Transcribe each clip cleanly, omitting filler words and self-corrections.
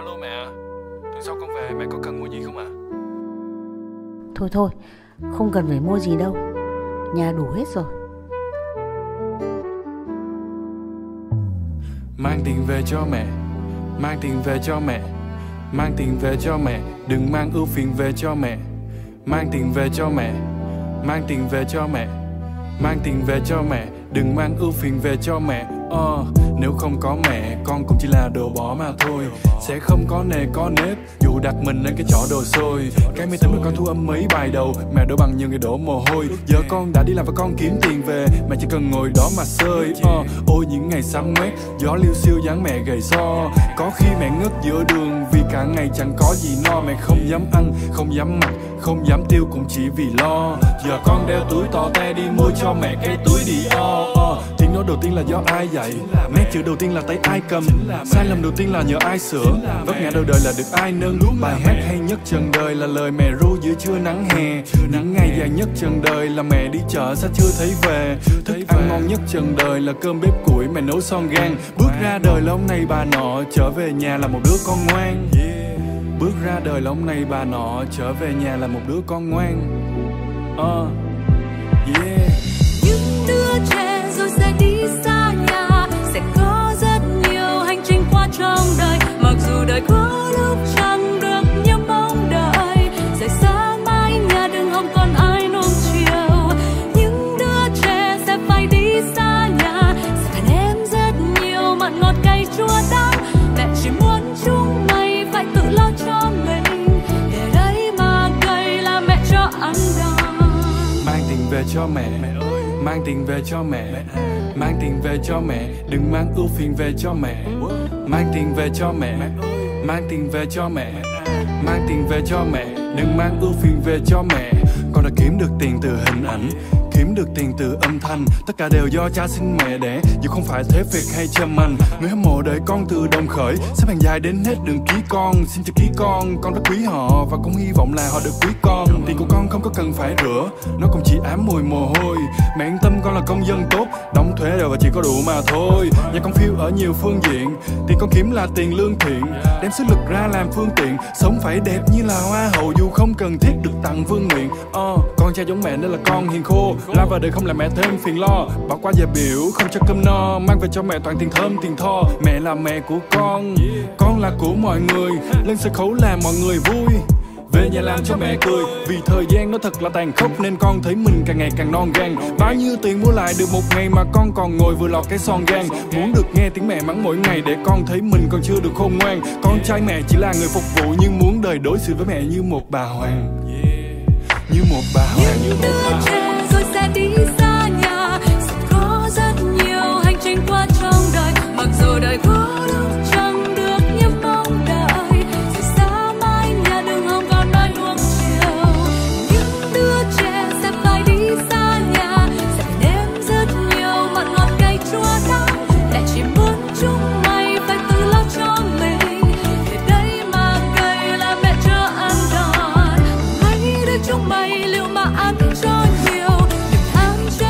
Alo mẹ, tuần sau con về mẹ có cần mua gì không ạ? Thôi, không cần phải mua gì đâu, nhà đủ hết rồi. Mang tiền về cho mẹ, mang tiền về cho mẹ, mang tiền về cho mẹ, đừng mang ưu phiền về cho mẹ. Mang tiền về cho mẹ, mang tiền về cho mẹ, mang tiền về cho mẹ, đừng mang ưu phiền về cho mẹ. Nếu không có mẹ, con cũng chỉ là đồ bỏ mà thôi. Sẽ không có nề có nếp, dù đặt mình lên cái chỏ đồ xôi. Cái máy tính mà con thu âm mấy bài đầu, mẹ đổ bằng nhiều người đổ mồ hôi. Giờ con đã đi làm và con kiếm tiền về, mẹ chỉ cần ngồi đó mà sơi. Ôi những ngày sáng mát, gió liêu xiêu dáng mẹ gầy so. Có khi mẹ ngất giữa đường vì cả ngày chẳng có gì no. Mẹ không dám ăn, không dám mặc, không dám tiêu cũng chỉ vì lo. Giờ con đeo túi to te đi mua cho mẹ cái túi Dior. Tiếng nói đầu tiên là do ai dạy, nét chữ đầu tiên là tay ai cầm, sai lầm đầu tiên là nhờ ai sửa, vấp ngã đầu đời là được ai nâng. Bài hát hay nhất trần đời là lời mẹ ru giữa trưa nắng hè. Nắng ngày dài nhất trần đời là mẹ đi chợ sao chưa thấy về. Thức ăn ngon nhất trần đời là cơm bếp củi mẹ nấu son gan. Bước ra đời là ông này bà nọ, trở về nhà là một đứa con ngoan. Bước ra đời là ông này bà nọ, trở về nhà là một đứa con ngoan. Những đứa trẻ rồi sẽ đi xa nhà, sẽ có rất nhiều hành trình qua trong đời. Mặc dù đời có lúc chẳng được như mong đợi, rời xa mái nhà đừng hòng còn ai nuông chiều. Những đứa trẻ sẽ phải đi xa nhà, sẽ phải nếm rất nhiều mặn ngọt cay chua đắng. Mẹ chỉ muốn chúng mày phải tự lo cho mình, để đấy mà cây là mẹ cho ăn đòn. Mang tình về cho mẹ, mang tình về cho mẹ, mang tình về cho mẹ, đừng mang ưu phiền về cho mẹ. Mang tình về cho mẹ, mang tình về cho mẹ, mang tình về cho mẹ, đừng mang ưu phiền về cho mẹ. Con đã kiếm được tiền từ hình ảnh, kiếm được tiền từ âm thanh, tất cả đều do cha sinh mẹ đẻ, dù không phải thế việc hay chăm anh. Người hâm mộ đợi con từ đồng khởi, xếp hàng dài đến hết đường ký con. Xin chào ký con rất quý họ và cũng hy vọng là họ được quý con. Tiền của con không có cần phải rửa, nó cũng chỉ ám mùi mồ hôi. Mẹ yên tâm con là công dân tốt, đóng thuế đều và chỉ có đủ mà thôi. Nhà con phiêu ở nhiều phương diện, tiền con kiếm là tiền lương thiện, đem sức lực ra làm phương tiện, sống phải đẹp như là hoa hậu dù không cần thiết được tặng vương miện. Con trai giống mẹ nên là con hiền khô, la vào đời không làm mẹ thêm phiền lo. Bỏ qua giờ biểu không cho cơm no, mang về cho mẹ toàn tiền thơm tiền tho. Mẹ là mẹ của con là của mọi người, lên sân khấu làm mọi người vui, về nhà làm cho mẹ cười. Vì thời gian nó thật là tàn khốc nên con thấy mình càng ngày càng non gan. Bao nhiêu tiền mua lại được một ngày mà con còn ngồi vừa lọt cái son gan. Muốn được nghe tiếng mẹ mắng mỗi ngày để con thấy mình còn chưa được khôn ngoan. Con trai mẹ chỉ là người phục vụ nhưng muốn đời đối xử với mẹ như một bà hoàng, như một bà hoàng, như một bà hoàng. Sẽ đi xa nhà, sẽ có rất nhiều hành trình qua trong đời. Mặc dù đời có lúc chẳng được như mong đợi, sẽ xa mãi nhà đừng hòng còn ai nuông chiều. Những đứa trẻ sẽ phải đi xa nhà, sẽ nếm rất nhiều mặn ngọt cay chua đắng. Mẹ chỉ muốn chúng mày phải tự lo cho mình, để đấy mà cây là mẹ cho ăn đòn. Mấy đứa chúng mày liệu mà ăn cho nhiều. Hãy subscribe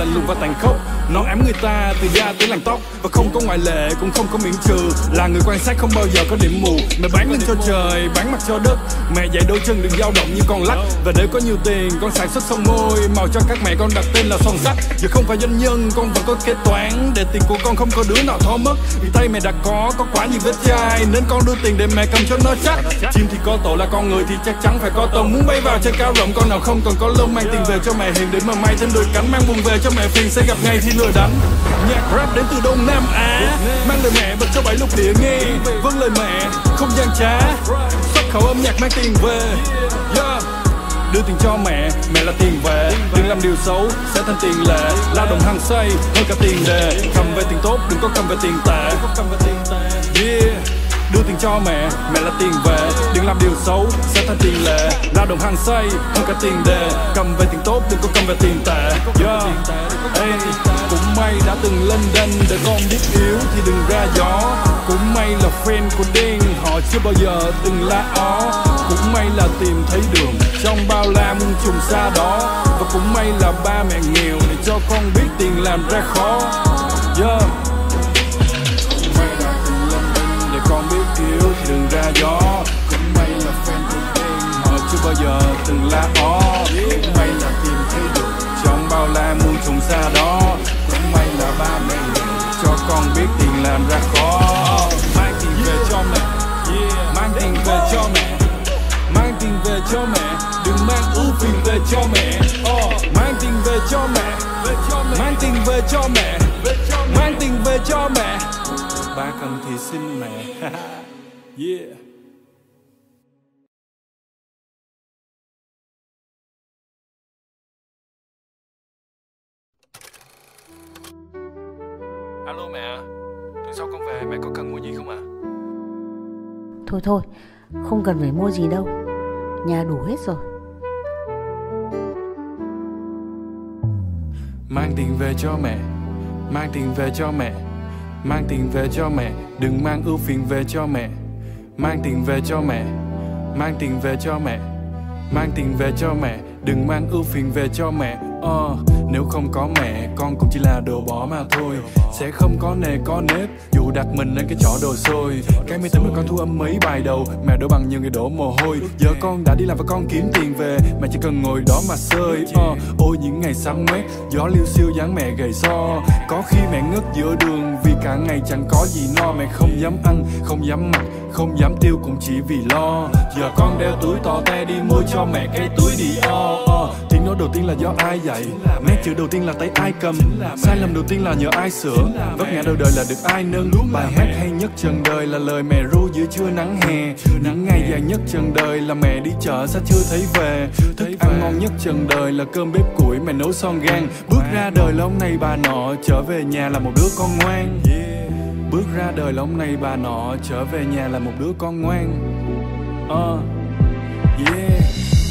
lạnh lùng và tàn khốc. Nón ám người ta từ da tới làn tóc, và không có ngoại lệ cũng không có miễn trừ. Là người quan sát không bao giờ có điểm mù. Mẹ bán lưng cho trời, bán mặt cho đất. Mẹ dạy đôi chân đừng dao động như con lắc. Và để có nhiều tiền con sản xuất son môi, màu cho các mẹ con đặt tên là son sắt. Giờ không phải doanh nhân con vẫn có kế toán, để tiền của con không có đứa nào thó mất. Vì tay mẹ đã có quá nhiều vết chai, nên con đưa tiền để mẹ cầm cho nó chắc. Chim thì có tổ là con người thì chắc chắn phải có tông. Muốn bay vào trên cao rộng con nào không còn có lông, mang tiền về cho mẹ hiền để mà may trên đôi cánh, mang buồn về cho mẹ phiền sẽ gặp ngày thì lừa đánh. Nhạc rap đến từ Đông Nam Á, mang lời mẹ bật cho bảy lục địa nghe, vâng lời mẹ không gian trá, xuất khẩu âm nhạc mang tiền về. Đưa tiền cho mẹ, mẹ là tiền về. Đừng làm điều xấu, sẽ thành tiền lệ. Lao động hăng say, hơn cả tiền đề. Cầm về tiền tốt, đừng có cầm về tiền tệ. Đưa tiền cho mẹ, mẹ là tiền về. Đừng làm điều xấu, sẽ thành tiền lệ. Lao động hăng say, hơn cả tiền đề. Cầm về tiền tốt, đừng có cầm về tiền tệ. Cũng may đã từng lên đên, để con biết yếu thì đừng ra gió. Cũng may là fan của Đen, họ chưa bao giờ từng la ó. Cũng may là tìm thấy đường trong bao la muôn trùng xa đó. Và cũng may là ba mẹ nghèo để cho con biết tiền làm ra khó. Cũng may đã từng lên đên, để con biết yếu thì đừng ra gió. Cũng may là fan của Đen, họ chưa bao giờ từng la ó. Cũng may là tìm thấy đường trong bao la muôn trùng xa đó. Cũng may là ba mẹ nghèo cho con biết tiền làm ra khó. Mang tiền về cho mẹ, mang tiền về cho mẹ, mang tiền về cho mẹ, đừng mang ưu phiền về cho mẹ. Mang tiền về cho mẹ, mang tiền về cho mẹ, mang tiền về cho mẹ. Ba cần thì xin mẹ. Yeah. Alo mẹ, tuần sau con về mẹ có cần mua gì không ạ? Thôi, không cần phải mua gì đâu, nhà đủ hết rồi. Mang tiền về cho mẹ, mang tiền về cho mẹ, mang tiền về cho mẹ, đừng mang ưu phiền về cho mẹ. Mang tiền về cho mẹ, mang tiền về cho mẹ, mang tiền về cho mẹ, đừng mang ưu phiền về cho mẹ. Nếu không có mẹ con cũng chỉ là đồ bỏ mà thôi. Sẽ không có nề có nếp dù đặt mình lên cái chỗ đồ xôi. Cái máy tính mà con thu âm mấy bài đầu, mẹ đổ bằng nhiều người đổ mồ hôi. Giờ con đã đi làm và con kiếm tiền về, mẹ chỉ cần ngồi đó mà sơi. Ôi những ngày sáng mát, gió liêu xiêu dáng mẹ gầy so. Có khi mẹ ngất giữa đường vì cả ngày chẳng có gì no. Mẹ không dám ăn, không dám mặc, không dám tiêu cũng chỉ vì lo. Giờ con đeo túi to te đi mua cho mẹ cái túi Dior. Tiếng nói đầu tiên là do ai dạy, nét chữ đầu tiên là tay ai cầm, sai lầm đầu tiên là nhờ ai sửa, vấp ngã đầu đời là được ai nâng. Bài hát hay nhất trần đời là lời mẹ ru giữa trưa nắng hè. Nắng ngày dài nhất trần đời là mẹ đi chợ sao chưa thấy về. Thức ăn ngon nhất trần đời là cơm bếp củi mẹ nấu son gan. Bước ra đời là ông này bà nọ, trở về nhà là một đứa con ngoan. Bước ra đời là ông này bà nọ, trở về nhà là một đứa con ngoan.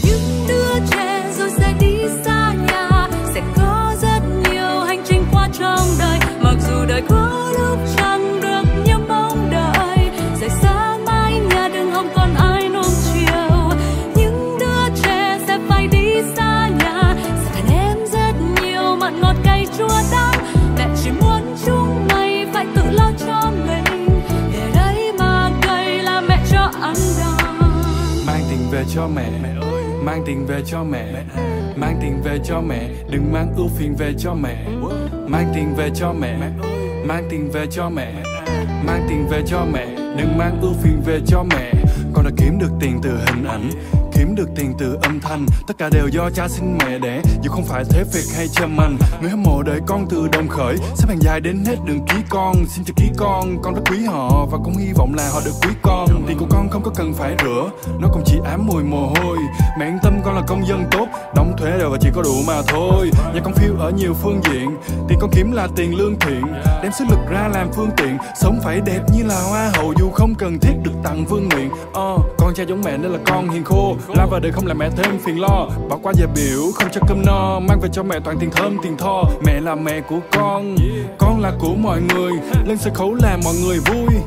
Những đứa trẻ rồi sẽ đi xa nhà, sẽ có rất nhiều hành trình qua trong đời. Mặc dù đời có lúc chẳng được như mong đợi, rời xa mái nhà đừng hòng còn ai nuông chiều. Những đứa trẻ sẽ phải đi xa nhà, sẽ phải nếm rất nhiều mặn ngọt cay chua đắng. Mẹ chỉ muốn chúng mày phải tự lo cho mình, để đấy mà cày là mẹ cho ăn đòn. Mang tình về cho mẹ, mang tiền về cho mẹ, mang tiền về cho mẹ, đừng mang ưu phiền về cho mẹ. Mang tiền về cho mẹ, mang tiền về cho mẹ, mang tiền về cho mẹ, đừng mang ưu phiền về cho mẹ. Con đã kiếm được tiền từ hình ảnh, kiếm được tiền từ âm thanh, tất cả đều do cha sinh mẹ đẻ, dù không phải thế việc hay chăm anh. Người hâm mộ đợi con từ đồng khởi, xếp hàng dài đến hết đường ký con. Xin chào ký con rất quý họ và cũng hy vọng là họ được quý con. Tiền của con không có cần phải rửa, nó cũng chỉ ám mùi mồ hôi. Mẹ yên tâm con là công dân tốt, đóng thuế đều và chỉ có đủ mà thôi. Nhà con phiêu ở nhiều phương diện, tiền con kiếm là tiền lương thiện, đem sức lực ra làm phương tiện, sống phải đẹp như là hoa hậu dù không cần thiết được tặng vương miện. Con cha giống mẹ nên là con hiền khô, la vào đời không làm mẹ thêm phiền lo. Bỏ qua dè biểu không cho cơm no, mang về cho mẹ toàn tiền thơm tiền tho. Mẹ là mẹ của con là của mọi người, lên sân khấu làm mọi người vui.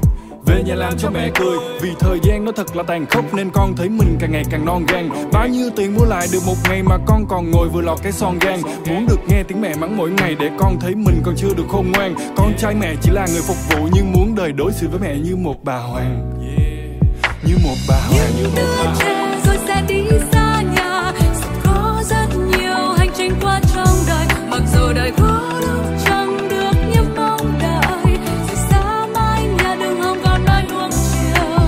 về nhà làm cho mẹ cười. Vì thời gian nó thật là tàn khốc nên con thấy mình càng ngày càng non gan. Bao nhiêu tiền mua lại được một ngày mà con còn ngồi vừa lọt cái son gan. Muốn được nghe tiếng mẹ mắng mỗi ngày để con thấy mình còn chưa được khôn ngoan. Con trai mẹ chỉ là người phục vụ nhưng muốn đời đối xử với mẹ như một bà hoàng. Như một bà hoàng, như một bà hoàng. Rồi sẽ đi xa nhà, sẽ có rất nhiều hành trình qua trong đời. Mặc dù đời có lúc chẳng được như mong đợi, rồi xa mãi nhà đường hồng còn nói nuông chiều.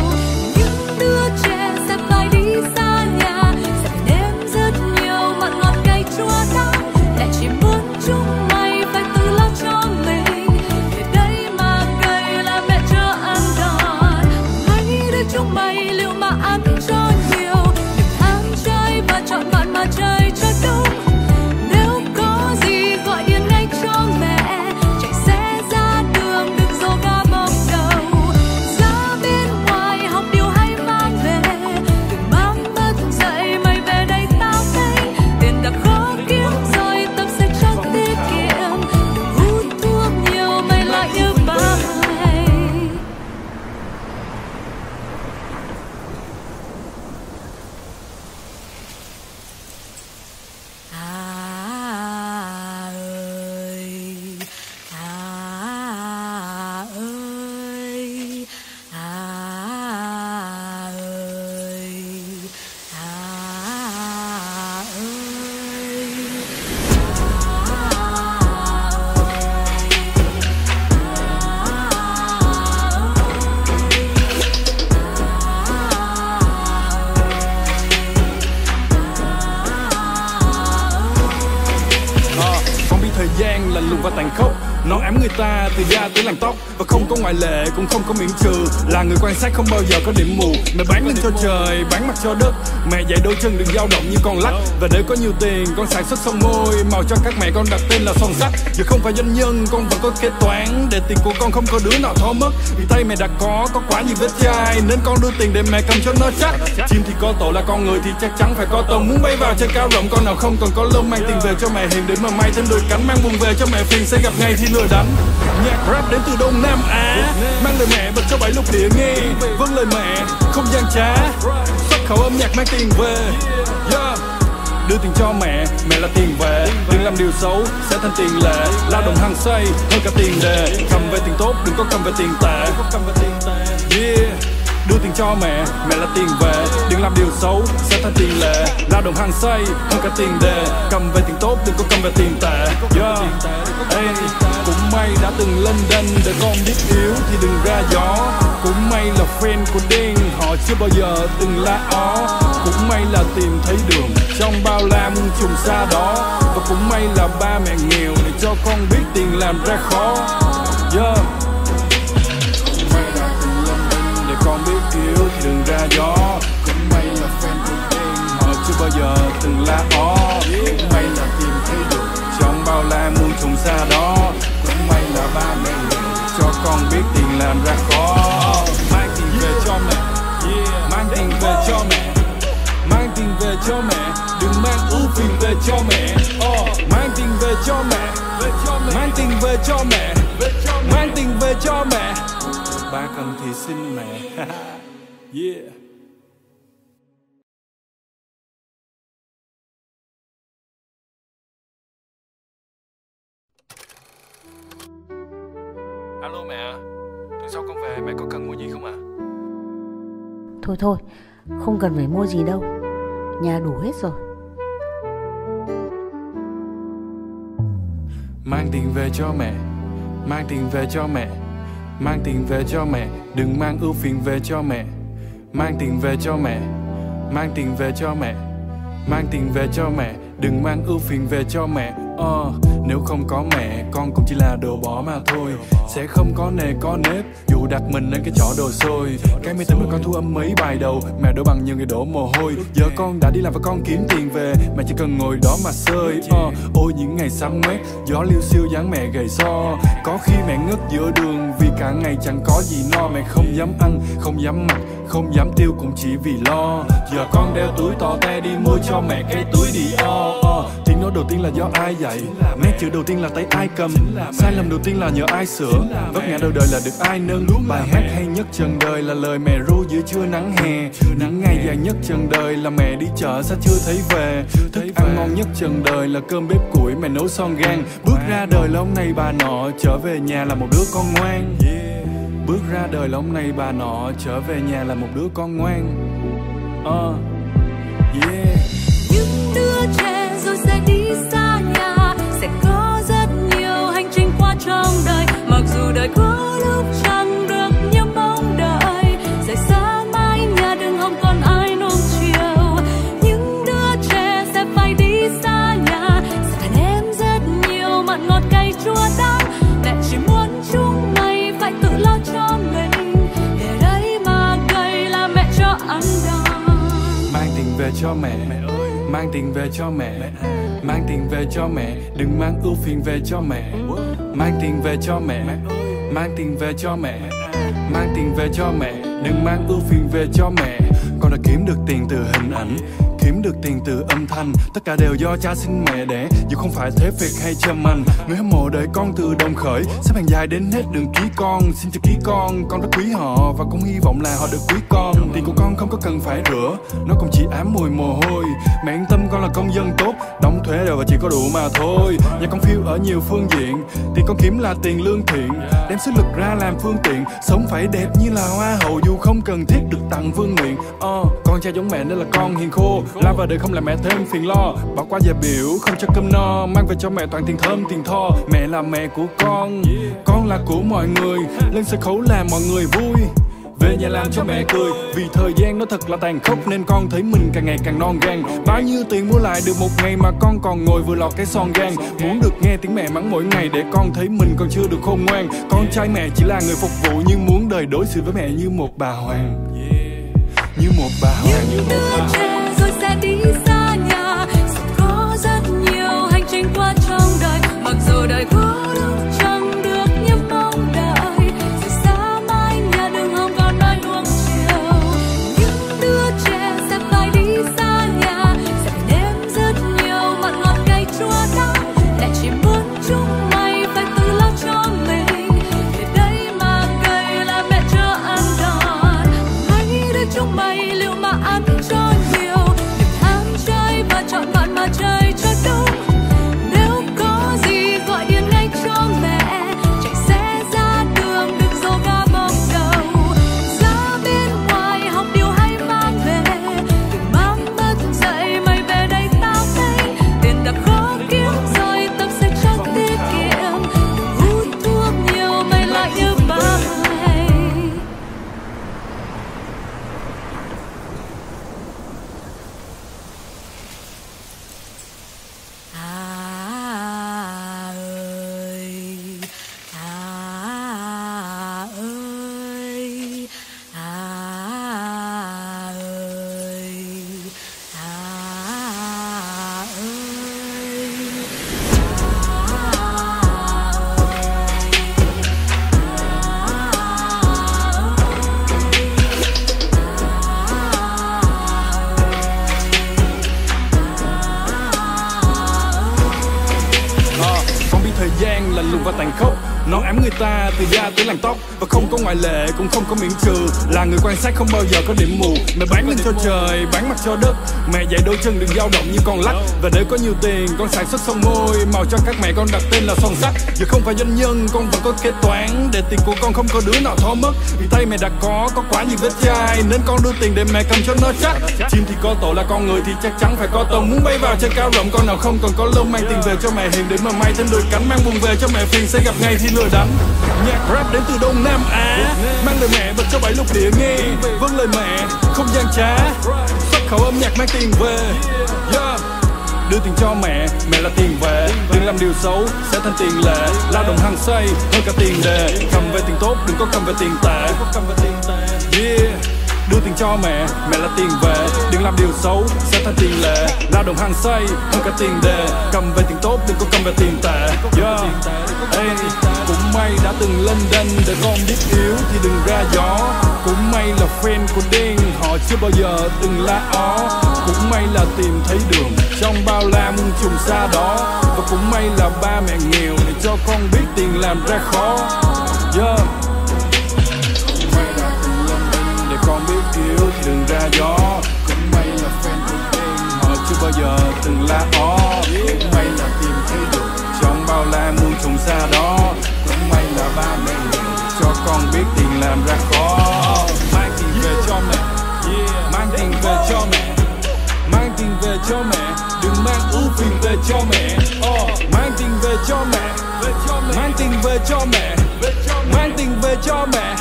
Những đứa trẻ sẽ phải đi xa nhà, sẽ nếm rất nhiều mặn ngọt cay chua đắng. Lại chỉ muốn chúng mày phải tự lo cho mình, để đây mà cây là mẹ chưa ăn đòn. Hãy để chúng mày liệu mà ăn cho nhiều, đừng ham chơi và chọn bạn mà chơi cho đúng. Nếu có gì gọi điện ngay cho mẹ, chạy xe ra đường đừng dồ ga bốc đầu. Ra bên ngoài học điều hay mang về, đừng mang mất dậy mày về đây tao thấy. Tiền đã khó kiếm rồi tâm sẽ chẳng tiết kiệm, đừng hút thuốc nhiều mày lại như ba mày. Ta từ da tới làn tóc và không có ngoại lệ cũng không có miễn trừ, là người quan sát không bao giờ có điểm mù. Mẹ bán lưng cho trời, bán mặt cho đất, mẹ dạy đôi chân đừng dao động như con lắc. Và để có nhiều tiền con sản xuất son môi màu cho các mẹ con đặt tên là son sắt. Giờ không phải doanh nhân con vẫn có kế toán, để tiền của con không có đứa nào thó mất. Vì tay mẹ đã có quá nhiều vết chai nên con đưa tiền để mẹ cầm cho nó chắc. Chim thì có tổ là con người thì chắc chắn phải có tông, muốn bay vào trên cao rộng con nào không còn có lông. Mang tiền về cho mẹ hiền để mà may thêm đôi cánh, mang buồn về cho mẹ phiền sẽ gặp ngày thì lừa đánh. Nhạc rap đến từ Đông Nam Á, mang lời mẹ bật cho bảy lục địa nghe, vâng lời mẹ không gian trá. Xuất khẩu âm nhạc mang tiền về, đưa tiền cho mẹ, mẹ là tiền về. Đừng làm điều xấu sẽ thành tiền lệ, lao động hăng say hơn cả tiền đề. Cầm về tiền tốt đừng có cầm về tiền tệ. Đưa tiền cho mẹ, mẹ là tiền về. Đừng làm điều xấu sẽ thành tiền lệ, lao động hăng say hơn cả tiền đề. Cầm về tiền tốt đừng có cầm về tiền tệ. Cũng may đã từng lên đên, để con biết yếu thì đừng ra gió. Cũng may là fan của đen, họ chưa bao giờ từng la ó. Cũng may là tìm thấy đường trong bao la muôn trùng xa đó. Và cũng may là ba mẹ nghèo để cho con biết tiền làm ra khó. Cũng may đã từng lên đên, để con biết yếu thì đừng ra gió. Cũng may là fan của đen, họ chưa bao giờ từng la ó. Cũng may là tìm thấy đường trong bao la muôn trùng xa đó. Cũng may là ba mẹ nghèo cho con biết tiền làm ra khó. Mang tiền về cho mẹ, mang tiền về cho mẹ, mang tiền về cho mẹ, đừng mang ưu phiền về cho mẹ. Mang tiền về cho mẹ, mang tiền về cho mẹ, mang tiền về cho mẹ. Ba cần thì xin mẹ. Alo mẹ, tuần sau con về mẹ có cần mua gì không ạ? Thôi, không cần phải mua gì đâu, nhà đủ hết rồi. Mang tiền về cho mẹ, mang tiền về cho mẹ, mang tiền về cho mẹ, đừng mang ưu phiền về cho mẹ. Mang tiền về cho mẹ, mang tiền về cho mẹ, mang tiền về cho mẹ, đừng mang ưu phiền về cho mẹ. Nếu không có mẹ con cũng chỉ là đồ bỏ mà thôi. Sẽ không có nề có nếp dù đặt mình lên cái chỗ đồ xôi. Cái máy tính mà con thu âm mấy bài đầu, mẹ đổ bằng nhiều người đổ mồ hôi. Giờ con đã đi làm và con kiếm tiền về, mẹ chỉ cần ngồi đó mà sơi. Ôi những ngày sắm ngoét, gió liêu xiêu dáng mẹ gầy so. Có khi mẹ ngất giữa đường vì cả ngày chẳng có gì no. Mẹ không dám ăn, không dám mặc, không dám tiêu cũng chỉ vì lo. Giờ con đeo túi to te đi mua cho mẹ cái túi Dior. nói đầu tiên là do ai dạy, nét chữ đầu tiên là tay ai cầm, sai lầm đầu tiên là nhờ ai sửa, vấp ngã đầu đời là được ai nâng. Bài hát hay nhất trần đời là lời mẹ ru giữa trưa nắng hè. Nắng ngày dài nhất trần đời là mẹ đi chợ sao chưa thấy về. Thức ăn ngon nhất trần đời là cơm bếp củi mẹ nấu son gan. Bước ra đời là ông này bà nọ, trở về nhà là một đứa con ngoan. Bước ra đời là ông này bà nọ, trở về nhà là một đứa con ngoan. Những đứa trẻ rồi sẽ đi xa nhà, sẽ có rất nhiều hành trình qua trong đời. Mặc dù đời có lúc chẳng được như mong đợi, rời xa mái nhà đừng hòng còn ai nuông chiều. Những đứa trẻ sẽ phải đi xa nhà, sẽ phải nếm rất nhiều mặn ngọt cay chua đắng. Mẹ chỉ muốn chúng mày phải tự lo cho mình, để đấy mà cây là mẹ cho ăn đòn. Mang tình về cho mẹ, mang tình về cho mẹ, mang tình về cho mẹ, đừng mang ưu phiền về cho mẹ. Mang tình về cho mẹ, mang tình về cho mẹ, mang tình về cho mẹ, đừng mang ưu phiền về cho mẹ. Con đã kiếm được tiền từ hình ảnh, kiếm được tiền từ âm thanh, tất cả đều do cha sinh mẹ đẻ, dù không phải thế việc hay chăm anh. Người hâm mộ đời con từ đồng khởi, xếp hàng dài đến hết đường ký con. Xin cho ký con rất quý họ và cũng hy vọng là họ được quý con. Tiền của con không có cần phải rửa, nó cũng chỉ ám mùi mồ hôi. Mẹ yên tâm, con là công dân tốt, đóng thuế đều và chỉ có đủ mà thôi. Nhà con phiêu ở nhiều phương diện, tiền con kiếm là tiền lương thiện, đem sức lực ra làm phương tiện, sống phải đẹp như là hoa hậu dù không cần thiết được tặng vương miện. Con cha giống mẹ nên là con hiền khô, la vào đời không làm mẹ thêm phiền lo, bỏ qua già biểu không cho cơm no. Mang về cho mẹ toàn tiền thơm tiền tho, mẹ là mẹ của con là của mọi người, lên sân khấu làm mọi người vui, về nhà làm cho mẹ cười. Vì thời gian nó thật là tàn khốc nên con thấy mình càng ngày càng non gan. Bao nhiêu tiền mua lại được một ngày mà con còn ngồi vừa lọt cái son gan. Muốn được nghe tiếng mẹ mắng mỗi ngày để con thấy mình còn chưa được khôn ngoan. Con trai mẹ chỉ là người phục vụ nhưng muốn đời đối xử với mẹ như một bà hoàng, như một bà hoàng, như một bà hoàng. Đi xa nhà sẽ có rất nhiều hành trình qua trong đời, mặc dù đời có lúc chẳng được như mong đợi, rời xa mái nhà đừng hòng còn ai nuông chiều. Những đứa trẻ sẽ phải đi xa nhà, sẽ phải nếm rất nhiều mặn ngọt cay chua đắng. Mẹ chỉ muốn chúng mày phải tự lo cho mình, để đấy mà cây là mẹ chưa ăn đòn. Hãy để chúng mày liệu mà ăn cho nhiều, chọn bạn mà chơi cho đúng. Nếu có gì gọi điện ngay cho mẹ, chạy xe ra đường đừng dồ ga bông đầu. Ra bên ngoài học điều hay mang về, đừng mang mất dậy mày về đây tao thấy. Tiền tập khó kiếm rồi tập sẽ cho tiết kiệm, đừng hút thuốc nhiều mày lại như ba mày. Và tàn khốc nó ám người ta từ da tới làn tóc, và không có ngoại lệ cũng không có miễn trừ. Là người quan sát không bao giờ có điểm mù, mẹ bán lưng cho trời, bán mặt cho đất. Mẹ dạy đôi chân đừng dao động như con lắc, và để có nhiều tiền con sản xuất son môi màu cho các mẹ con đặt tên là son sắt. Giờ không phải doanh nhân con vẫn có kế toán, để tiền của con không có đứa nào thó mất. Vì tay mẹ đã có quá nhiều vết chai, nên con đưa tiền để mẹ cầm cho nó chắc. Chim thì có tổ là con, người thì chắc chắn phải có tông. Muốn bay vào trên cao rộng con nào không còn có lông, mang tiền về cho mẹ hiền để mà may thêm đôi cánh, mang buồn về cho mẹ phiền sẽ gặp ngay thì lừa đánh. Nhạc rap đến từ Đông Nam Á, mang lời mẹ bật cho bảy lục địa nghe, vâng lời mẹ không gian trá. Xuất khẩu âm nhạc mang tiền về, đưa tiền cho mẹ, mẹ là tiền về. Đừng làm điều xấu sẽ thành tiền lệ, lao động hăng say hơn cả tiền đề. Cầm về tiền tốt đừng có cầm về tiền tệ. đưa tiền cho mẹ, mẹ là tiền về. Đừng làm điều xấu, sẽ thành tiền lệ. Lao động hàng say, hơn cả tiền đề. Cầm về tiền tốt, đừng có cầm về tiền tệ. Yeah. Hey, cũng may đã từng lên đên để con biết yếu thì đừng ra gió. Cũng may là friend của Đen, họ chưa bao giờ từng la ó. Cũng may là tìm thấy đường trong bao la muôn trùng xa đó. Và cũng may là ba mẹ nghèo để cho con biết tiền làm ra khó. Yeah. Cũng may là từng lên đên để con biết yếu thì đừng ra gió. Cũng may là friend của Đen, họ chưa bao giờ từng la ó. Cũng may là tìm thấy đường trong bao la muôn trùng xa đó. Cũng may là ba mẹ nghèo cho con biết tiền làm ra khó. Mang tiền về cho mẹ, mang tiền về cho mẹ, mang tiền về cho mẹ, đừng mang ưu phiền về cho mẹ. Mang tiền về cho mẹ, mang tiền về cho mẹ, mang tiền về cho mẹ.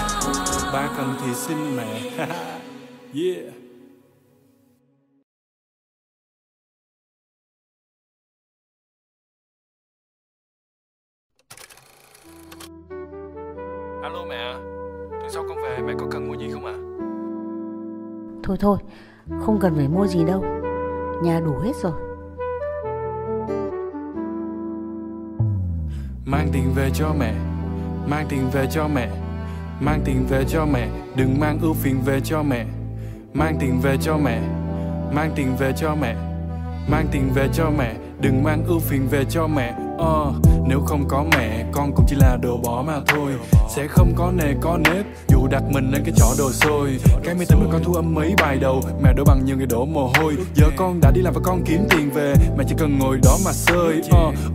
Ba cần thì xin mẹ. Yeah. Alo mẹ, tuần sau con về mẹ có cần mua gì không ạ? Thôi thôi, không cần phải mua gì đâu, nhà đủ hết rồi. Mang tiền về cho mẹ, mang tiền về cho mẹ, mang tiền về cho mẹ, đừng mang ưu phiền về cho mẹ. Mang tiền về cho mẹ, mang tiền về cho mẹ, mang tiền về cho mẹ, đừng mang ưu phiền về cho mẹ. Nếu không có mẹ, con cũng chỉ là đồ bỏ mà thôi. Sẽ không có nề có nếp, dù đặt mình lên cái chỗ đồ xôi. Cái máy tính mà con thu âm mấy bài đầu, mẹ đổ bằng nhiều người đổ mồ hôi. Giờ con đã đi làm và con kiếm tiền về, mẹ chỉ cần ngồi đó mà sơi.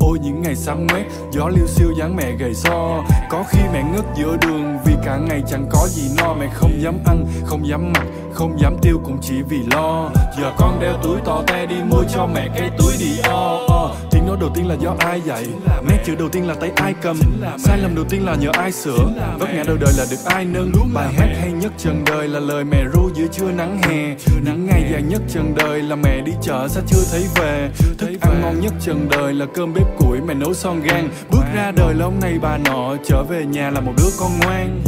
Ôi những ngày sáng mát, gió liêu xiêu dáng mẹ gầy so. Có khi mẹ ngất giữa đường vì cả ngày chẳng có gì no. Mẹ không dám ăn, không dám mặc, không dám tiêu cũng chỉ vì lo. Giờ con đeo túi to te đi mua cho mẹ cái túi Dior. Tiếng nói đầu tiên là do ai dạy, nét chữ đầu tiên là tay ai cầm, sai lầm đầu tiên là nhờ ai sửa, vấp ngã đầu đời là được ai nâng. Bài hát hay nhất trần đời là lời mẹ ru giữa trưa nắng hè. Những ngày dài nhất trần đời là mẹ đi chợ sao chưa thấy về. Thức ăn ngon nhất trần đời là cơm bếp củi mẹ nấu son gan. Bước ra đời là ông này bà nọ, trở về nhà là một đứa con ngoan.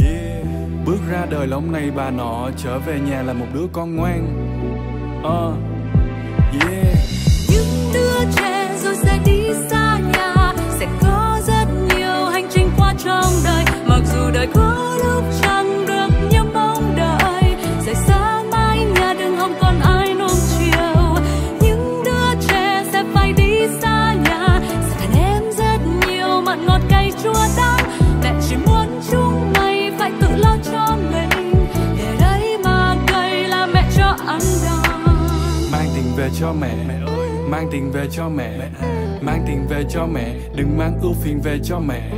Bước ra đời là ông này bà nọ, trở về nhà là một đứa con ngoan. Những đứa trẻ rồi sẽ đi xa nhà, sẽ có rất nhiều hành trình qua trong đời. Mặc dù đời có lúc chẳng được như mong đợi, rời xa mái nhà đừng hòng còn ai nuông chiều. Những đứa trẻ sẽ phải đi xa nhà, sẽ đàn em rất nhiều mặn ngọt cay chua đắng. Mẹ chỉ muốn chúng mày phải tự lo cho mình, để đấy mà cày là mẹ cho ăn đòn. Mang tình về cho mẹ, mang tiền về cho mẹ, mang tiền về cho mẹ, đừng mang ưu phiền về cho mẹ.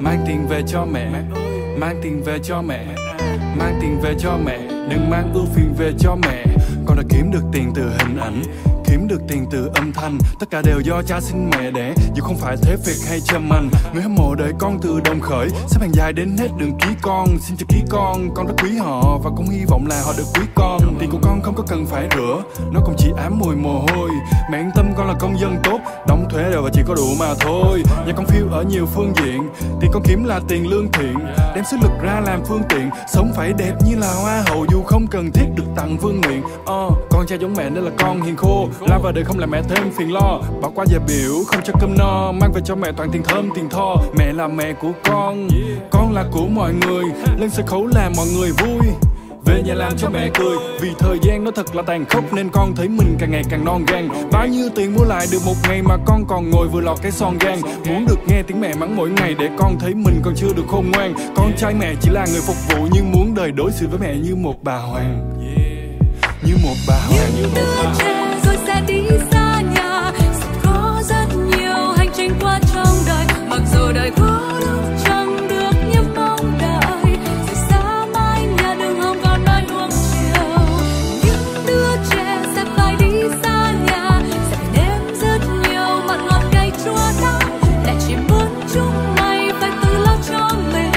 Mang tiền về cho mẹ, mang tiền về cho mẹ, mang tiền về cho mẹ, đừng mang ưu phiền về cho mẹ. Con đã kiếm được tiền từ hình ảnh, kiếm được tiền từ âm thanh, tất cả đều do cha sinh mẹ đẻ, dù không phải thế việc hay chăm anh. Người hâm mộ đời con từ đồng khởi, xếp hàng dài đến hết đường ký con. Xin cho ký con rất quý họ và cũng hy vọng là họ được quý con. Tiền của con không có cần phải rửa, nó cũng chỉ ám mùi mồ hôi. Mẹ yên tâm con là công dân tốt, đóng thuế đều và chỉ có đủ mà thôi. Nhà con phiêu ở nhiều phương diện, tiền con kiếm là tiền lương thiện, đem sức lực ra làm phương tiện, sống phải đẹp như là hoa hậu dù không cần thiết được tặng vương miện. Con cha giống mẹ nên là con hiền khô, la vào đời không làm mẹ thêm phiền lo. Bỏ qua giờ biểu không cho cơm no, mang về cho mẹ toàn tiền thơm tiền tho. Mẹ là mẹ của con là của mọi người, lên sân khấu làm mọi người vui, về nhà làm cho mẹ cười. Vì thời gian nó thật là tàn khốc nên con thấy mình càng ngày càng non gan. Bao nhiêu tiền mua lại được một ngày mà con còn ngồi vừa lọt cái son gan. Muốn được nghe tiếng mẹ mắng mỗi ngày để con thấy mình còn chưa được khôn ngoan. Con trai mẹ chỉ là người phục vụ nhưng muốn đời đối xử với mẹ như một bà hoàng, như một bà hoàng, như một bà hoàng. Đi xa nhà sẽ có rất nhiều hành trình qua trong đời, mặc dù đời có lúc chẳng được như mong đợi, rời xa mái nhà đừng hòng còn ai nuông chiều. Những đứa trẻ sẽ phải đi xa nhà, sẽ phải đem rất nhiều mặn ngọt cay chua đắng. Mẹ chỉ muốn chúng mày phải tự lo cho mình,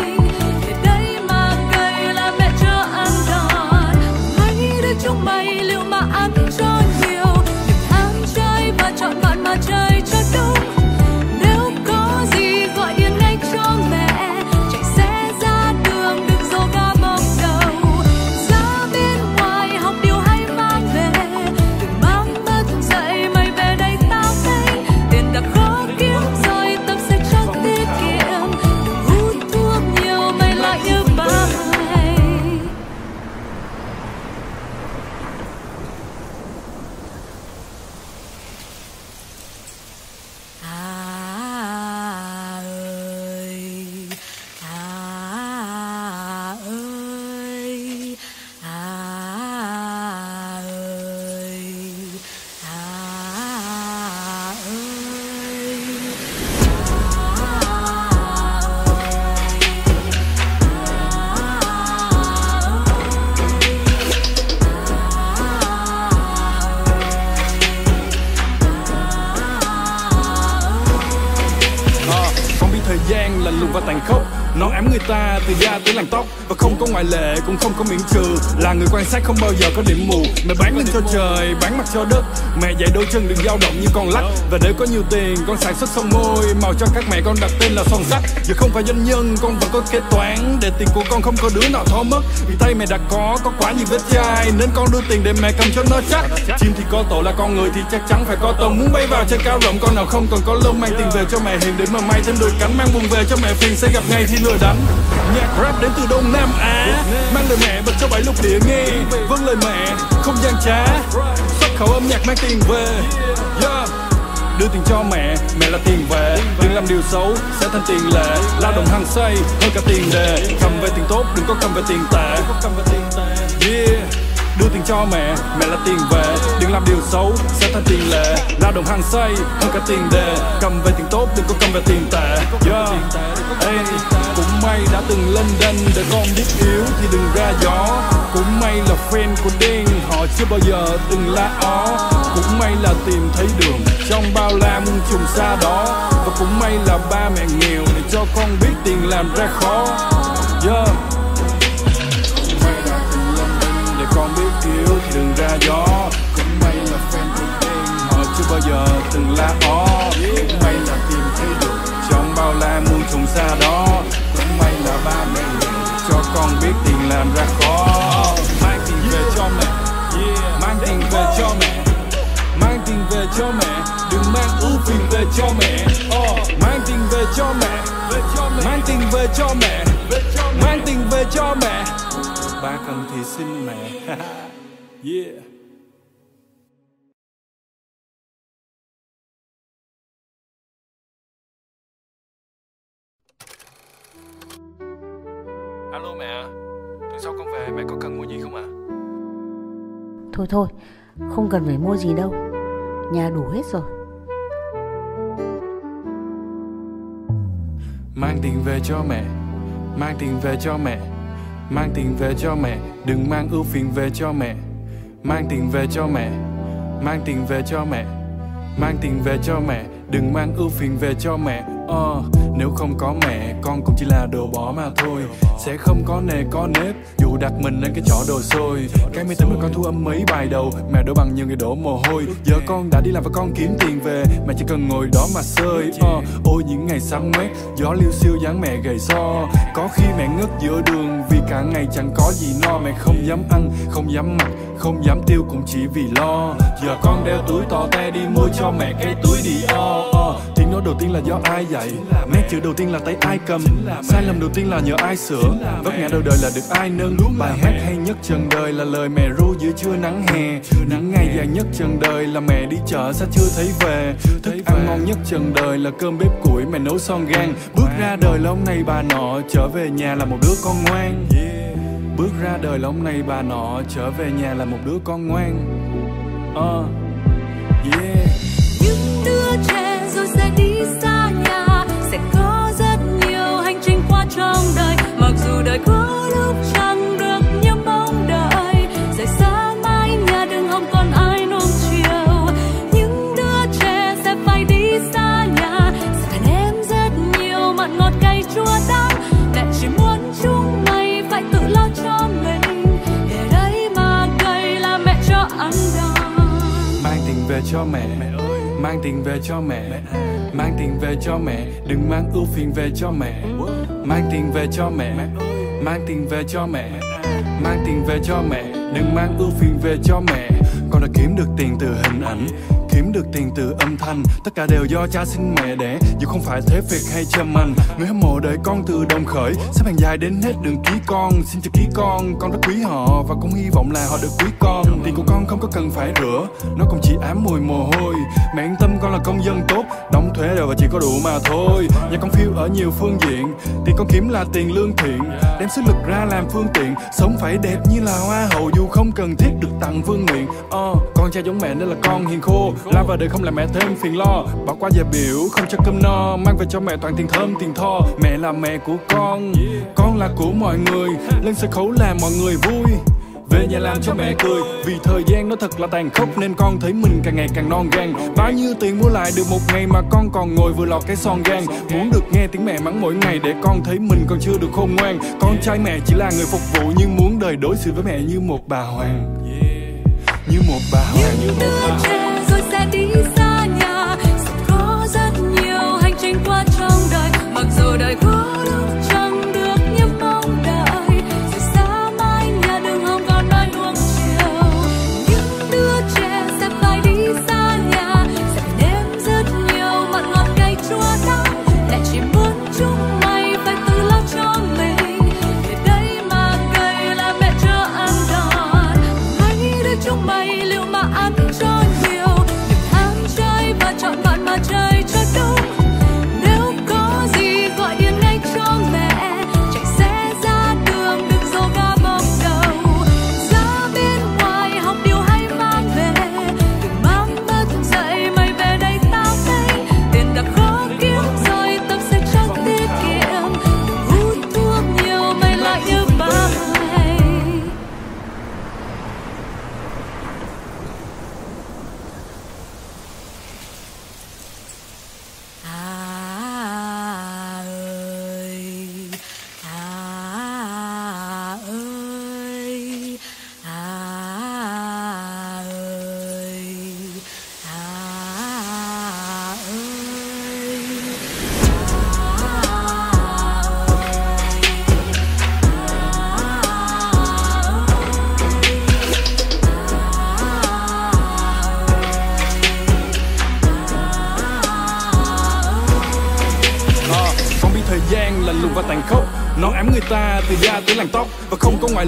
để đấy mà cày là mẹ chưa ăn đòn. Hãy để chúng mày liệu mà ăn cho nhiều. thời gian lạnh lùng và tàn khốc, nó ám người ta từ da tới làn tóc, và không có ngoại lệ cũng không có miễn trừ. Là người quan sát không bao giờ có điểm mù. Mẹ bán lưng cho trời, bán mặt cho đất. Mẹ dạy đôi chân đừng dao động như con lắc. Và để có nhiều tiền con sản xuất son môi màu cho các mẹ, con đặt tên là son sắt. Giờ không phải doanh nhân, con vẫn có kế toán. Để tiền của con không có đứa nào thó mất. Vì tay mẹ đã có quá nhiều vết chai, nên con đưa tiền để mẹ cầm cho nó chắc. Chim thì có tổ là con, người thì chắc chắn phải có tông. Muốn bay vào trên cao rộng con nào không còn có lông, mang tiền về cho mẹ hiền để mà may thêm đôi cánh, mang buồn về cho mẹ phiền sẽ gặp ngày thì lừa đánh. Nhạc rap đến từ Đông Nam Á, mang lời mẹ bật cho bảy lục địa nghe, vâng lời mẹ không gian trá. Xuất khẩu âm nhạc mang tiền về, đưa tiền cho mẹ, mẹ là tiền về. Đừng làm điều xấu sẽ thành tiền lệ, lao động hăng say hơn cả tiền đề. Cầm về tiền tốt đừng có cầm về tiền tệ. Đưa tiền cho mẹ, mẹ là tiền về. Đừng làm điều xấu sẽ thành tiền lệ, lao động hăng say hơn cả tiền đề. Cầm về tiền tốt đừng có cầm về tiền tệ. Cũng may đã từng lên đên, để con biết yếu thì đừng ra gió. Cũng may là fan của Đen, họ chưa bao giờ từng la ó. Cũng may là tìm thấy đường trong bao la muôn trùng xa đó. Và cũng may là ba mẹ nghèo để cho con biết tiền làm ra khó. Cũng may đã từng lên đên, để con biết yếu thì đừng ra gió. Cũng may là fan của Đen, họ chưa bao giờ từng la ó. Cũng may là tìm thấy đường trong bao la muôn trùng xa đó. Cũng may là ba mẹ nghèo cho con biết tiền làm ra khó. Mang tiền về cho mẹ, mang tiền về cho mẹ, mang tiền về cho mẹ, đừng mang ưu phiền về cho mẹ. Mang tiền về cho mẹ, mang tiền về cho mẹ, mang tiền về cho mẹ. Ba cần thì xin mẹ. Yeah. Alo mẹ, tuần sau con về mẹ có cần mua gì không ạ? Thôi, không cần phải mua gì đâu, nhà đủ hết rồi. Mang tiền về cho mẹ, mang tiền về cho mẹ, mang tiền về cho mẹ, đừng mang ưu phiền về cho mẹ. Mang tiền về cho mẹ, mang tiền về cho mẹ, mang tiền về cho mẹ, đừng mang ưu phiền về cho mẹ. Nếu không có mẹ, con cũng chỉ là đồ bỏ mà thôi. Sẽ không có nề có nếp, dù đặt mình lên cái chỗ đồ xôi. Cái máy tính mà con thu âm mấy bài đầu, mẹ đổ bằng nhiều người đổ mồ hôi. Giờ con đã đi làm và con kiếm tiền về, mẹ chỉ cần ngồi đó mà sơi. Ôi những ngày sáng mát, gió liêu xiêu dáng mẹ gầy so. Có khi mẹ ngất giữa đường vì cả ngày chẳng có gì no. Mẹ không dám ăn, không dám mặc, không dám tiêu cũng chỉ vì lo. Giờ con đeo túi to te đi mua cho mẹ cái túi Dior. Tiếng nói đầu tiên là do ai dạy, nét chữ đầu tiên là tay ai cầm, sai lầm đầu tiên là nhờ ai sửa, vấp ngã đầu đời là được ai nâng. Bài hát hay nhất trần đời là lời mẹ ru giữa trưa nắng hè. Nắng ngày dài nhất trần đời là mẹ đi chợ sao chưa thấy về. Thức ăn ngon nhất trần đời là cơm bếp củi mẹ nấu son gan. Bước ra đời là ông này bà nọ, trở về nhà là một đứa con ngoan. Bước ra đời là ông này bà nọ, trở về nhà là một đứa con ngoan. Những đứa trẻ rồi sẽ đi xa nhà, sẽ có rất nhiều hành trình qua trong đời. Mặc dù đời có lúc chẳng được như mong đợi, rời xa mái nhà đừng hòng còn ai nuông chiều. Những đứa trẻ sẽ phải đi xa nhà, sẽ nếm rất nhiều mặn ngọt cay chua đắng. Mẹ chỉ muốn chúng mày phải tự lo cho mình, để đấy mà cay là mẹ cho ăn đòn. Mang tình về cho mẹ, mang tiền về cho mẹ, mang tiền về cho mẹ, đừng mang ưu phiền về cho mẹ. Mang tiền về cho mẹ, mang tiền về cho mẹ, mang tiền về cho mẹ, đừng mang ưu phiền về cho mẹ. Con đã kiếm được tiền từ hình ảnh, kiếm được tiền từ âm thanh, tất cả đều do cha sinh mẹ đẻ, dù không phải thế việc hay chăm anh. Người hâm mộ đợi con từ đồng khởi, xếp hàng dài đến hết đường ký con. Xin chào ký con rất quý họ và cũng hy vọng là họ được quý con. Tiền của con không có cần phải rửa, nó cũng chỉ ám mùi mồ hôi. Mẹ yên tâm con là công dân tốt, đóng thuế đều và chỉ có đủ mà thôi. Nhà con phiêu ở nhiều phương diện, tiền con kiếm là tiền lương thiện, đem sức lực ra làm phương tiện, sống phải đẹp như là hoa hậu dù không cần thiết được tặng vương miện. Con cha giống mẹ nên là con hiền khô, la vào đời không làm mẹ thêm phiền lo. Bỏ qua giờ biểu không cho cơm no, mang về cho mẹ toàn tiền thơm tiền tho. Mẹ là mẹ của con là của mọi người, lên sân khấu làm mọi người vui. Về về nhà làm cho mẹ cười. Vì thời gian nó thật là tàn khốc nên con thấy mình càng ngày càng non gan. Bao nhiêu tiền mua lại được một ngày mà con còn ngồi vừa lọt cái son gan. Muốn được nghe tiếng mẹ mắng mỗi ngày để con thấy mình còn chưa được khôn ngoan. Con trai mẹ chỉ là người phục vụ nhưng muốn đời đối xử với mẹ như một bà hoàng. Như một bà hoàng, như một bà hoàng. Rồi sẽ đi xa nhà, sẽ có rất nhiều hành trình qua trong đời. Mặc dù đời có lúc chẳng được như mong đợi, rồi xa mãi nhà đường hồng còn nói uống chiều. Những đứa trẻ sẽ phải đi xa nhà, sẽ nếm rất nhiều mặn ngọt cay chua đắng. Mẹ chỉ muốn chúng mày phải tự lo cho mình, vì đấy mà cây là mẹ chưa ăn đòn. Hãy để chúng mày liệu mà ăn cho nhiều, đừng ham chơi và chọn bạn mà chơi cho đúng. Nếu có gì gọi điện ngay cho mẹ, chạy xe ra đường đừng dồ ga bốc đầu. Ra bên ngoài học điều hay mang về, đừng mang mất dậy mày về đây tao thấy. Tiền đã khó kiếm rồi tâm sẽ chẳng tiết kiệm, đừng hút thuốc nhiều mày lại như ba mày.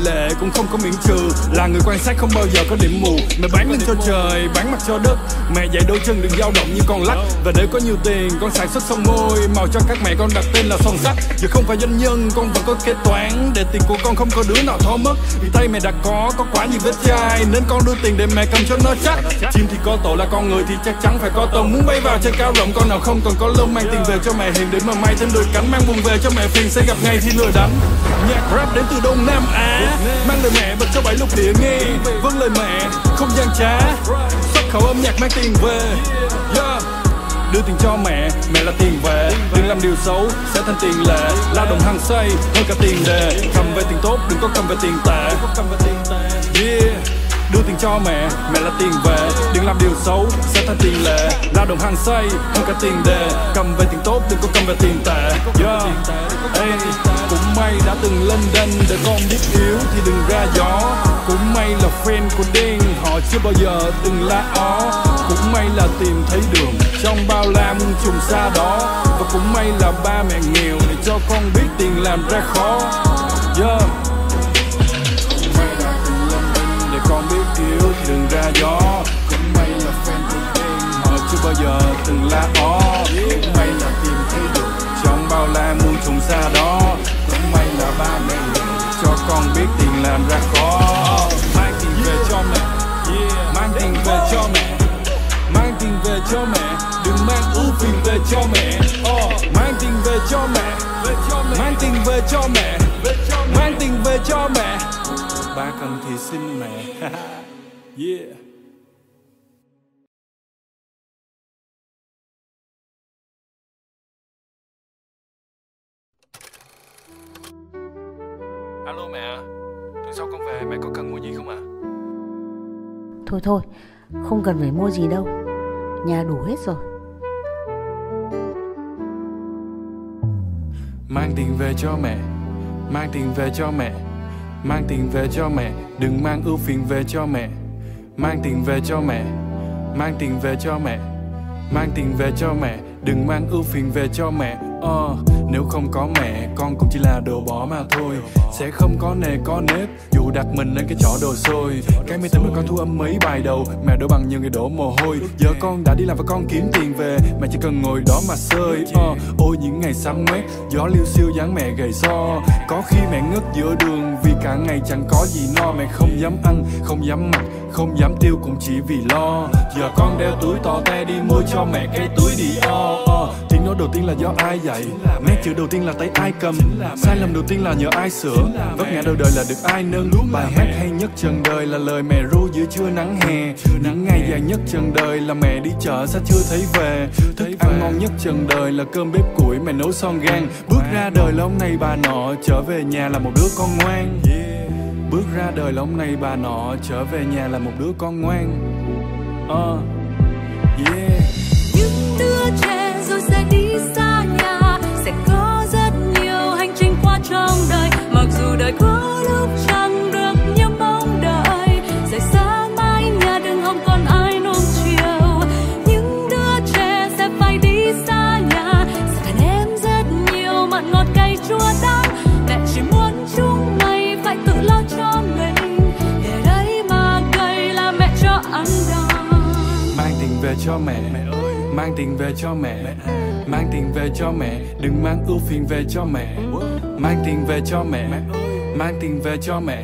Lệ cũng không có miễn trừ, là người quan sát không bao giờ có điểm mù. Mẹ bán lưng cho trời, bán mặt cho đất, mẹ dạy đôi chân đừng dao động như con lắc. Và để có nhiều tiền con sản xuất son môi, màu cho các mẹ con đặt tên là son sắt. Giờ không phải doanh nhân con vẫn có kế toán, để tiền của con không có đứa nào thó mất. Vì tay mẹ đã có quá nhiều vết chai, nên con đưa tiền để mẹ cầm cho nó chắc. Chim thì có tổ là con người thì chắc chắn phải có tông. Muốn bay vào trên cao rộng con nào không còn có lông, mang tiền về cho mẹ hiền để mà may thêm đôi cánh, mang buồn về cho mẹ phiền sẽ gặp ngày thì lừa đánh. Nhạc rap đến từ Đông Nam Á, mang lời mẹ bật cho bảy lục địa nghe, vâng lời mẹ không gian trá, xuất khẩu âm nhạc mang tiền về. Yeah. Đưa tiền cho mẹ, mẹ là tiền về, đừng làm điều xấu sẽ thành tiền lệ. Lao động hăng say hơn cả tiền đề, cầm về tiền tốt đừng có cầm về tiền tệ. Yeah. Đưa tiền cho mẹ, mẹ là tiền về, đừng làm điều xấu sẽ thành tiền lệ. Lao động hăng say hơn cả tiền đề, cầm về tiền tốt đừng có cầm về tiền tệ. Yeah. Hey. Cũng may đã từng lên đên, để con biết yếu thì đừng ra gió. Cũng may là fan của Đen, họ chưa bao giờ từng la ó. Cũng may là tìm thấy đường trong bao la muôn trùng xa đó. Và cũng may là ba mẹ nghèo để cho con biết tiền làm ra khó. Yeah. Cũng may đã từng lên đên, để con biết yếu thì đừng ra gió. Cũng may là fan của Đen, họ chưa bao giờ từng la ó. Cũng may là tìm thấy đường trong bao la muôn trùng xa đó. Cũng may là ba mẹ nghèo cho con biết tiền làm ra khó. Mang tiền về cho mẹ, mang tiền về cho mẹ, mang tiền về cho mẹ, đừng mang ưu phiền về cho mẹ. Mang tiền về cho mẹ, mang tiền về cho mẹ, mang tiền về cho mẹ, ba cần thì xin mẹ. Yeah. Alo mẹ, tuần sau con về mẹ có cần mua gì không ạ? Thôi, không cần phải mua gì đâu, nhà đủ hết rồi. Mang tiền về cho mẹ, mang tiền về cho mẹ, mang tiền về cho mẹ, đừng mang ưu phiền về cho mẹ. Mang tiền về cho mẹ, mang tiền về cho mẹ, mang tiền về cho mẹ, đừng mang ưu phiền về cho mẹ. Nếu không có mẹ, con cũng chỉ là đồ bỏ mà thôi. Sẽ không có nề có nếp, dù đặt mình lên cái chỗ đồ xôi. Cái máy tính mà con thu âm mấy bài đầu, mẹ đổ bằng nhiều người đổ mồ hôi. Giờ con đã đi làm và con kiếm tiền về, mẹ chỉ cần ngồi đó mà sơi. Ôi những ngày sáng mát, gió liêu xiêu dáng mẹ gầy so. Có khi mẹ ngất giữa đường, vì cả ngày chẳng có gì no. Mẹ không dám ăn, không dám mặc, không dám tiêu cũng chỉ vì lo. Giờ con đeo túi to te đi mua cho mẹ cái túi Dior. Tiếng nói đầu tiên là do ai dạy, nét chữ đầu tiên là tay ai cầm, sai lầm đầu tiên là nhờ ai sửa, vấp ngã đầu đời là được ai nâng. Bài hát hay nhất trần đời là lời mẹ ru giữa trưa nắng hè. Những ngày dài nhất trần đời là mẹ đi chợ sao chưa thấy về. Thức ăn ngon nhất trần đời là cơm bếp củi mẹ nấu son gan. Bước ra đời là ông này bà nọ, trở về nhà là một đứa con ngoan. Bước ra đời là ông này bà nọ, trở về nhà là một đứa con ngoan. Những đứa trẻ rồi sẽ đi xa nhà, sẽ có rất nhiều hành trình qua trong đời. Mặc dù đời có lúc chẳng được như mong đợi, rời xa mái nhà đừng hòng còn ai nuông chiều. Những đứa trẻ sẽ phải đi xa nhà, sẽ phải nếm rất nhiều mặn ngọt cay chua đắng. Mẹ chỉ muốn chúng mày phải tự lo cho mình, để đấy mà cây là mẹ cho ăn đòn. Mang tình về cho mẹ, mẹ ơi. Mang tình về cho mẹ, mang tình về cho mẹ, đừng mang ưu phiền về cho mẹ. Mang tình về cho mẹ, mang tình về cho mẹ,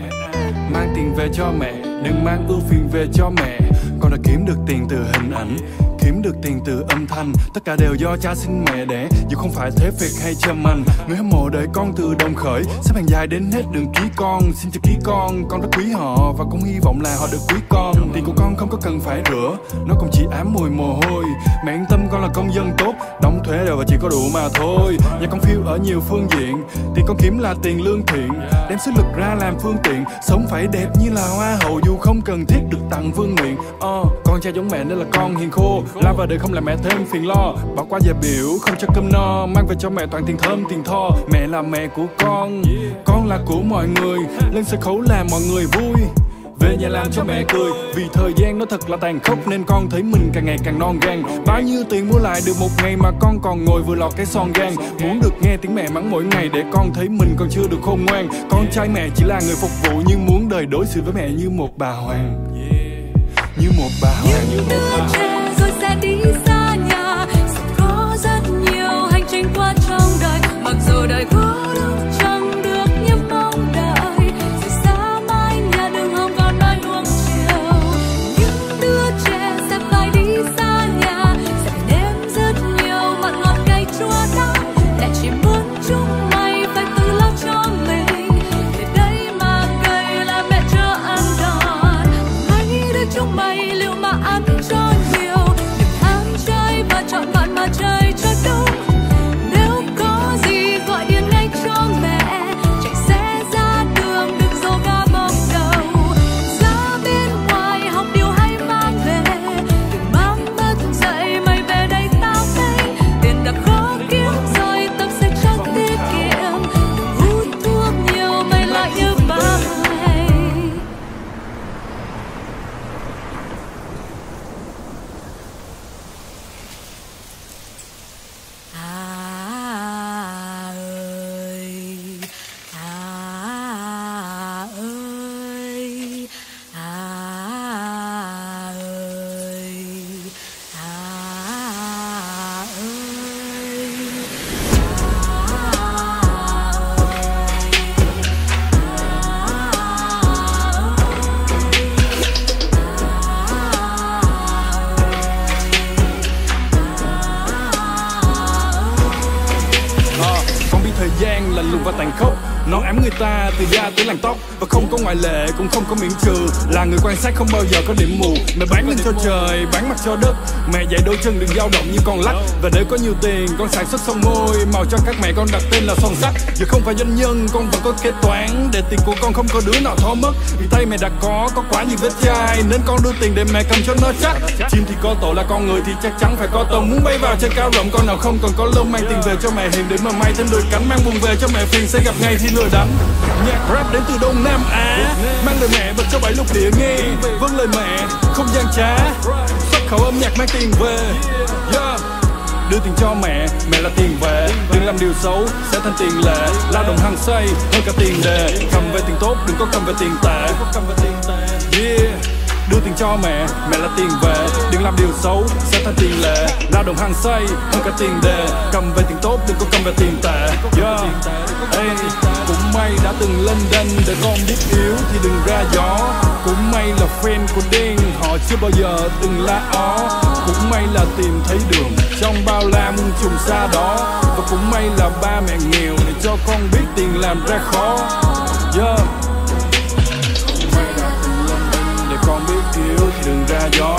mang tình về cho mẹ, đừng mang ưu phiền về cho mẹ. Con đã kiếm được tiền từ hình ảnh, kiếm được tiền từ âm thanh, tất cả đều do cha sinh mẹ đẻ, dù không phải thế việc hay chăm anh. Người hâm mộ đợi con từ đồng khởi, xếp hàng dài đến hết đường ký con. Xin chào ký con rất quý họ và cũng hy vọng là họ được quý con. Tiền của con không có cần phải rửa, nó cũng chỉ ám mùi mồ hôi. Mẹ yên tâm con là công dân tốt, đóng thuế đều và chỉ có đủ mà thôi. Nhà con phiêu ở nhiều phương diện, tiền con kiếm là tiền lương thiện, đem sức lực ra làm phương tiện, sống phải đẹp như là hoa hậu dù không cần thiết được tặng vương miện. Con cha giống mẹ nên là con hiền khô, la vào đời không làm mẹ thêm phiền lo, bỏ qua dè biểu không cho cơm no, mang về cho mẹ toàn tiền thơm tiền tho. Mẹ là mẹ của con là của mọi người, lên sân khấu làm mọi người vui, về nhà làm cho mẹ cười. Vì thời gian nó thật là tàn khốc nên con thấy mình càng ngày càng non gan. Bao nhiêu tiền mua lại được một ngày mà con còn ngồi vừa lọt cái son gan. Muốn được nghe tiếng mẹ mắng mỗi ngày để con thấy mình còn chưa được khôn ngoan. Con trai mẹ chỉ là người phục vụ nhưng muốn đời đối xử với mẹ như một bà hoàng, như một bà hoàng, như một bà hoàng. Sẽ đi xa nhà, sẽ có rất nhiều hành trình qua trong đời. Mặc dù đời có lúc chẳng được như mong đợi, rời xa mái nhà đừng hòng còn ai nuông chiều. Những đứa trẻ sẽ phải đi xa nhà, sẽ nếm rất nhiều mặn ngọt cay chua đắng. Mẹ chỉ muốn chúng mày phải tự lo cho mình, để đấy mà cây là mẹ chưa ăn đòn. Hãy để chúng mày liệu mà ăn cho nhiều, và chọn bạn mà chơi cho đúng. Nếu có gì gọi điện ngay cho mẹ, chạy xe ra đường đừng dồ ga bông đầu. Ra bên ngoài học điều hay mang về, đừng mang mất dậy mày về đây tao thấy. Tiền gặp khó kiếm rồi tâm sẽ cho tiết kiệm, đừng hút thuốc nhiều mày lại như ba mày. Từ da tới làn tóc và không có ngoại lệ cũng không có miễn trừ, là người quan sát không bao giờ có điểm mù. Mẹ bán lưng cho trời, bán mặt cho đất, mẹ dạy đôi chân đừng dao động như con lắc. Và để có nhiều tiền con sản xuất son môi màu cho các mẹ, con đặt tên là son sắc. Giờ không phải doanh nhân con vẫn có kế toán, để tiền của con không có đứa nào thó mất. Vì tay mẹ đã có quá nhiều vết chai, nên con đưa tiền để mẹ cầm cho nó chắc. Chim thì có tổ là con người thì chắc chắn phải có tông, muốn bay vào trên cao rộng con nào không còn có lông. Mang tiền về cho mẹ hiền để mà may thêm đôi cánh, mang buồn về cho mẹ phiền sẽ gặp ngay thì lừa đắng. Nhạc rap đến từ Đông Nam Á, mang lời mẹ bật cho bảy lục địa nghe, vâng lời mẹ không gian trá, xuất khẩu âm nhạc mang tiền về. Đưa tiền cho mẹ, mẹ là tiền về, đừng làm điều xấu sẽ thành tiền lệ. Lao động hăng say hơn cả tiền đề, cầm về tiền tốt đừng có cầm về tiền tệ. Đưa tiền cho mẹ, mẹ là tiền về, đừng làm điều xấu sẽ thành tiền lệ. Lao động hăng say hơn cả tiền đề, cầm về tiền tốt đừng có cầm về tiền tệ. may đã từng London để con biết yếu thì đừng ra gió. Cũng may là fan của Đen, họ chưa bao giờ từng la ó. Cũng may là tìm thấy đường trong bao la muôn trùng xa đó. Và cũng may là ba mẹ nghèo để cho con biết tiền làm ra khó. Yeah. Cũng may đã từng London để con biết yếu thì đừng ra gió.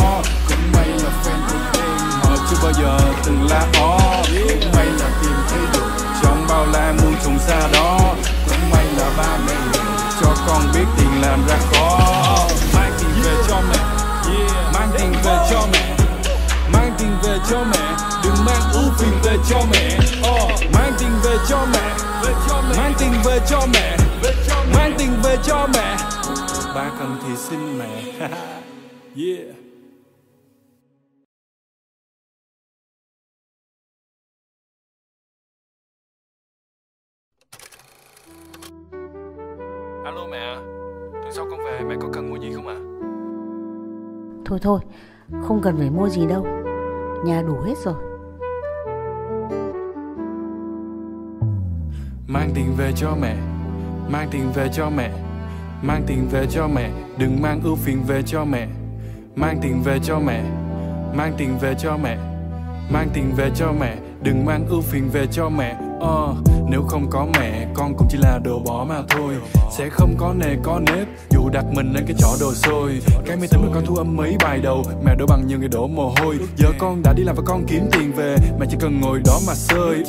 Cũng may là fan của Đen, họ chưa bao giờ từng la ó. Cũng may là tìm thấy đường trong bao la muôn trùng xa đó. Cũng may là ba mẹ nghèo cho con biết tiền làm ra khó. Mang tiền về cho mẹ, mang tiền về cho mẹ, mang tiền về cho mẹ, đừng mang ưu phiền về cho mẹ. Mang tiền về cho mẹ, mang tiền về cho mẹ, mang tiền về cho mẹ, ba cần thì xin mẹ. Yeah. Alo mẹ, tuần sau con về mẹ có cần mua gì không ạ? Thôi, không cần phải mua gì đâu, nhà đủ hết rồi. Mang tiền về cho mẹ, mang tiền về cho mẹ, mang tiền về cho mẹ, đừng mang ưu phiền về cho mẹ. Mang tiền về cho mẹ, mang tiền về cho mẹ, mang tiền về cho mẹ, đừng mang ưu phiền về cho mẹ. Nếu không có mẹ, con cũng chỉ là đồ bỏ mà thôi. Sẽ không có nề có nếp, dù đặt mình lên cái chỏ đồ xôi. Cái máy tính mà con thu âm mấy bài đầu, mẹ đổ bằng nhiều người đổ mồ hôi. Giờ con đã đi làm và con kiếm tiền về, mẹ chỉ cần ngồi đó mà sơi.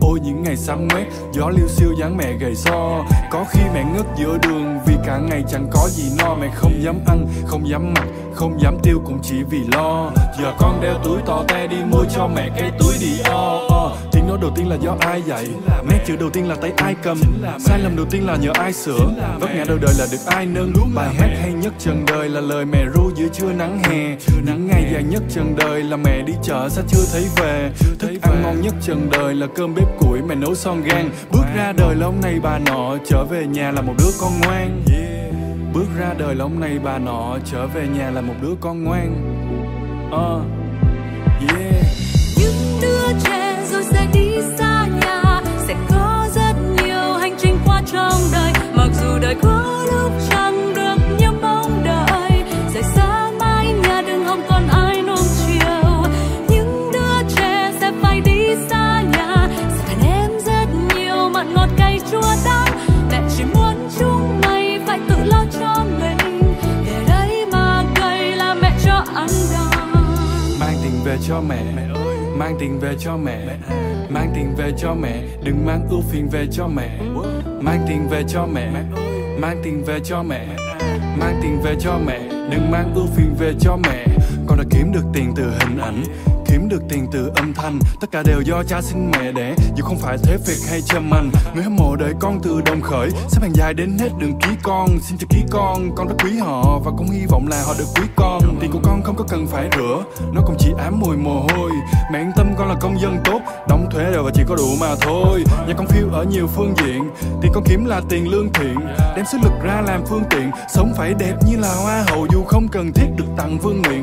Ôi những ngày sáng mát, gió liêu xiêu dáng mẹ gầy so. Có khi mẹ ngất giữa đường, vì cả ngày chẳng có gì no. Mẹ không dám ăn, không dám mặc, không dám tiêu cũng chỉ vì lo. Giờ con đeo túi to te đi mua cho mẹ cái túi Dior. Tiếng nói đầu tiên là do ai dạy, nét chữ đầu tiên là tay ai cầm, sai lầm đầu tiên là nhờ ai sửa, vấp ngã đầu đời là được ai nâng. Bài hát hay nhất trần đời là lời mẹ ru giữa trưa nắng hè. Những ngày dài nhất trần đời là mẹ đi chợ sao chưa thấy về. Thức ăn ngon nhất trần đời là cơm bếp củi mẹ nấu son gan. Bước ra đời là ông này bà nọ, trở về nhà là một đứa con ngoan. Bước ra đời là ông này bà nọ, trở về nhà là một đứa con ngoan. Những đứa trẻ rồi sẽ đi xa nhà, sẽ có rất nhiều hành trình qua trong đời. Mặc dù đời có lúc chẳng được như mong đợi, rời xa mái nhà đừng hòng còn ai nuông chiều. Những đứa trẻ sẽ phải đi xa nhà, sẽ phải nếm rất nhiều mặn ngọt cay chua đắng. Mẹ chỉ muốn chúng mày phải tự lo cho mình, để đấy mà cây là mẹ cho ăn đòn. Mang tình về cho mẹ, mang tình về cho mẹ, mang tình về cho mẹ, đừng mang ưu phiền về cho mẹ. Mang tình về cho mẹ, mang tình về cho mẹ, mang tình về cho mẹ, đừng mang ưu phiền về cho mẹ. Con đã kiếm được tiền từ hình ảnh, kiếm được tiền từ âm thanh, tất cả đều do cha sinh mẹ đẻ, dù không phải thế việc hay chăm anh. Người hâm mộ đợi con từ đồng khởi, xếp hàng dài đến hết đường ký con. Xin chào ký con rất quý họ và cũng hy vọng là họ được quý con. Tiền của con không có cần phải rửa, nó cũng chỉ ám mùi mồ hôi. Mẹ yên tâm con là công dân tốt, đóng thuế đều và chỉ có đủ mà thôi. Nhà con phiêu ở nhiều phương diện, tiền con kiếm là tiền lương thiện, đem sức lực ra làm phương tiện, sống phải đẹp như là hoa hậu dù không cần thiết được tặng vương miện.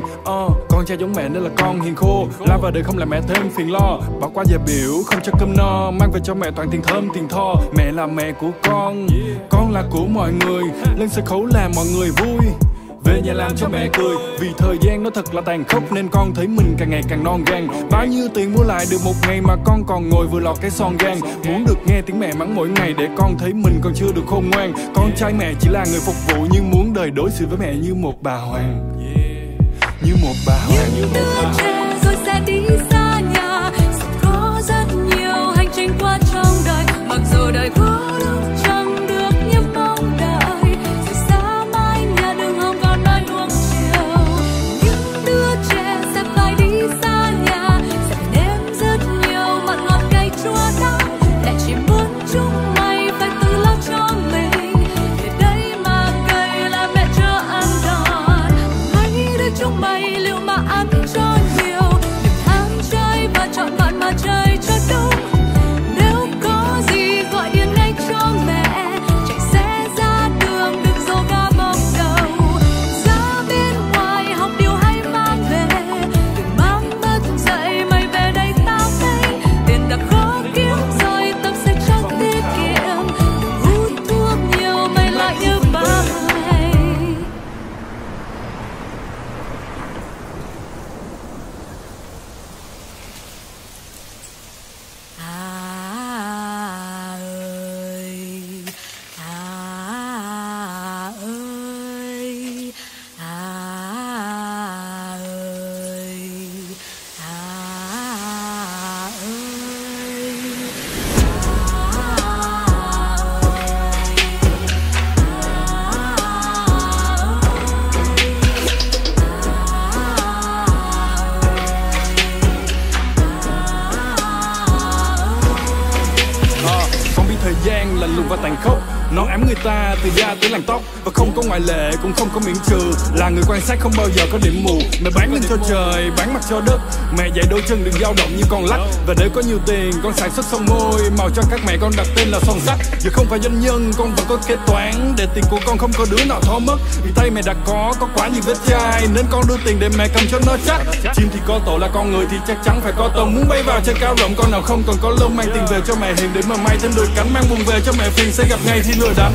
Con trai giống mẹ nên là con hiền khô, la vào đời không làm mẹ thêm phiền lo. Bỏ qua giờ biểu không cho cơm no, mang về cho mẹ toàn tiền thơm tiền tho. Mẹ là mẹ của con là của mọi người, lên sân khấu làm mọi người vui, về nhà làm cho mẹ cười. Vì thời gian nó thật là tàn khốc, nên con thấy mình càng ngày càng non gan. Bao nhiêu tiền mua lại được một ngày mà con còn ngồi vừa lọt cái son gan. Muốn được nghe tiếng mẹ mắng mỗi ngày để con thấy mình còn chưa được khôn ngoan. Con trai mẹ chỉ là người phục vụ, nhưng muốn đời đối xử với mẹ như một bà hoàng, như một bà hoàng, như một bà hoàng. Sẽ đi xa nhà, sẽ có rất nhiều hành trình qua trong đời. Mặc dù đời có lúc chẳng được như mong đợi, sẽ xa mãi nhà đường hồng còn nói nuông chiều. Những đứa trẻ sẽ phải đi xa nhà, sẽ nếm rất nhiều mặn ngọt cay chua đắng. Mẹ chỉ muốn chúng mày phải tự lo cho mình, để đấy mà cây là mẹ cho ăn đòn. Mấy đứa chúng mày liệu mà ăn cho nhiều, chọn bạn mà chơi cho đúng. Nếu có gì gọi điện ngay cho gian lạnh lùng và tàn khốc. Nó ám người ta từ da tới làn tóc, và không có ngoại lệ cũng không có miễn trừ. Là người quan sát không bao giờ có điểm mù. Mẹ bán lưng cho trời, bán mặt cho đất. Mẹ dạy đôi chân đừng dao động như con lắc. Và để có nhiều tiền con sản xuất son môi, màu cho các mẹ con đặt tên là son sắt. Giờ không phải doanh nhân con vẫn có kế toán, để tiền của con không có đứa nào thó mất. Vì tay mẹ đã có quá nhiều vết chai, nên con đưa tiền để mẹ cầm cho nó chắc. Chim thì có tổ là con người thì chắc chắn phải có tông. Muốn bay vào trên cao rộng con nào không còn có lông, mang tiền về cho mẹ hiền để mà may thêm đôi cánh, mang buồn về cho mẹ phiền sẽ gặp ngay thì lừa đánh.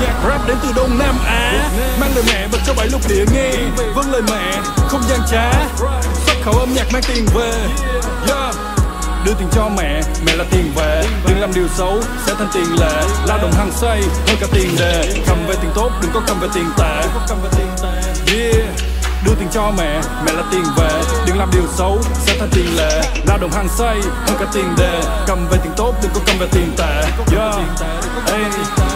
Nhạc rap đến từ Đông Nam Á, mang lời mẹ bật cho bảy lục địa nghe. Vâng lời mẹ không gian trá, xuất khẩu âm nhạc mang tiền về. Đưa tiền cho mẹ, mẹ là tiền về. Đừng làm điều xấu sẽ thành tiền lệ. Lao động hăng say hơn cả tiền đề. Cầm về tiền tốt đừng có cầm về tiền tệ. Đưa tiền cho mẹ, mẹ là tiền về. Đừng làm điều xấu sẽ thành tiền lệ. Lao động hăng say hơn cả tiền đề. Cầm về tiền tốt đừng có cầm về tiền tệ.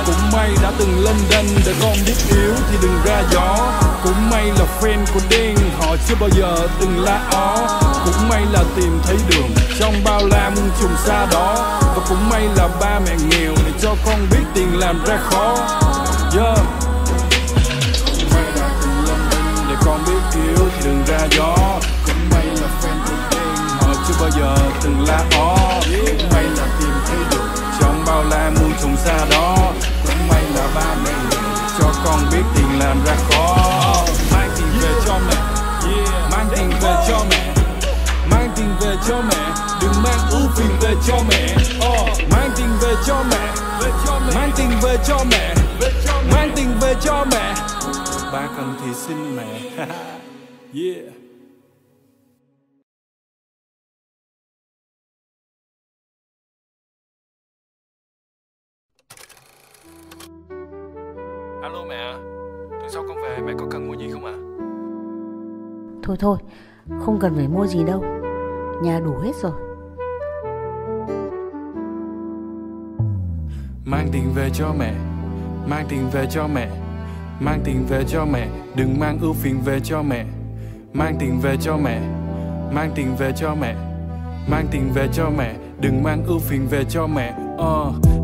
Cũng may đã từng lên đên, để con biết yếu thì đừng ra gió. Cũng may là fan của Đen, họ chưa bao giờ từng la ó. Cũng may là tìm thấy đường trong bao la muôn trùng xa đó. Và cũng may là ba mẹ nghèo để cho con biết tiền làm ra khó. Cũng may đã từng lên đên, để con biết yếu thì đừng ra gió. Cũng may là fan của Đen, họ chưa bao giờ từng la ó. Cũng may là tìm thấy đường trong bao la muôn trùng xa đó. Cũng may là ba mẹ nghèo cho con biết tiền làm ra khó. Mang tiền về cho mẹ, mang tiền về cho mẹ, mang tiền về cho mẹ, đừng mang ưu phiền về cho mẹ. Mang tiền về cho mẹ, mang tiền về cho mẹ, mang tiền về cho mẹ. Ba cần thì xin mẹ. Yeah. Alo mẹ, tuần sau con về mẹ có cần mua gì không ạ? Thôi, không cần phải mua gì đâu, nhà đủ hết rồi. Mang tiền về cho mẹ, mang tiền về cho mẹ, mang tiền về cho mẹ, đừng mang ưu phiền về cho mẹ. Mang tiền về cho mẹ, mang tiền về cho mẹ, mang tiền về cho mẹ, đừng mang ưu phiền về cho mẹ.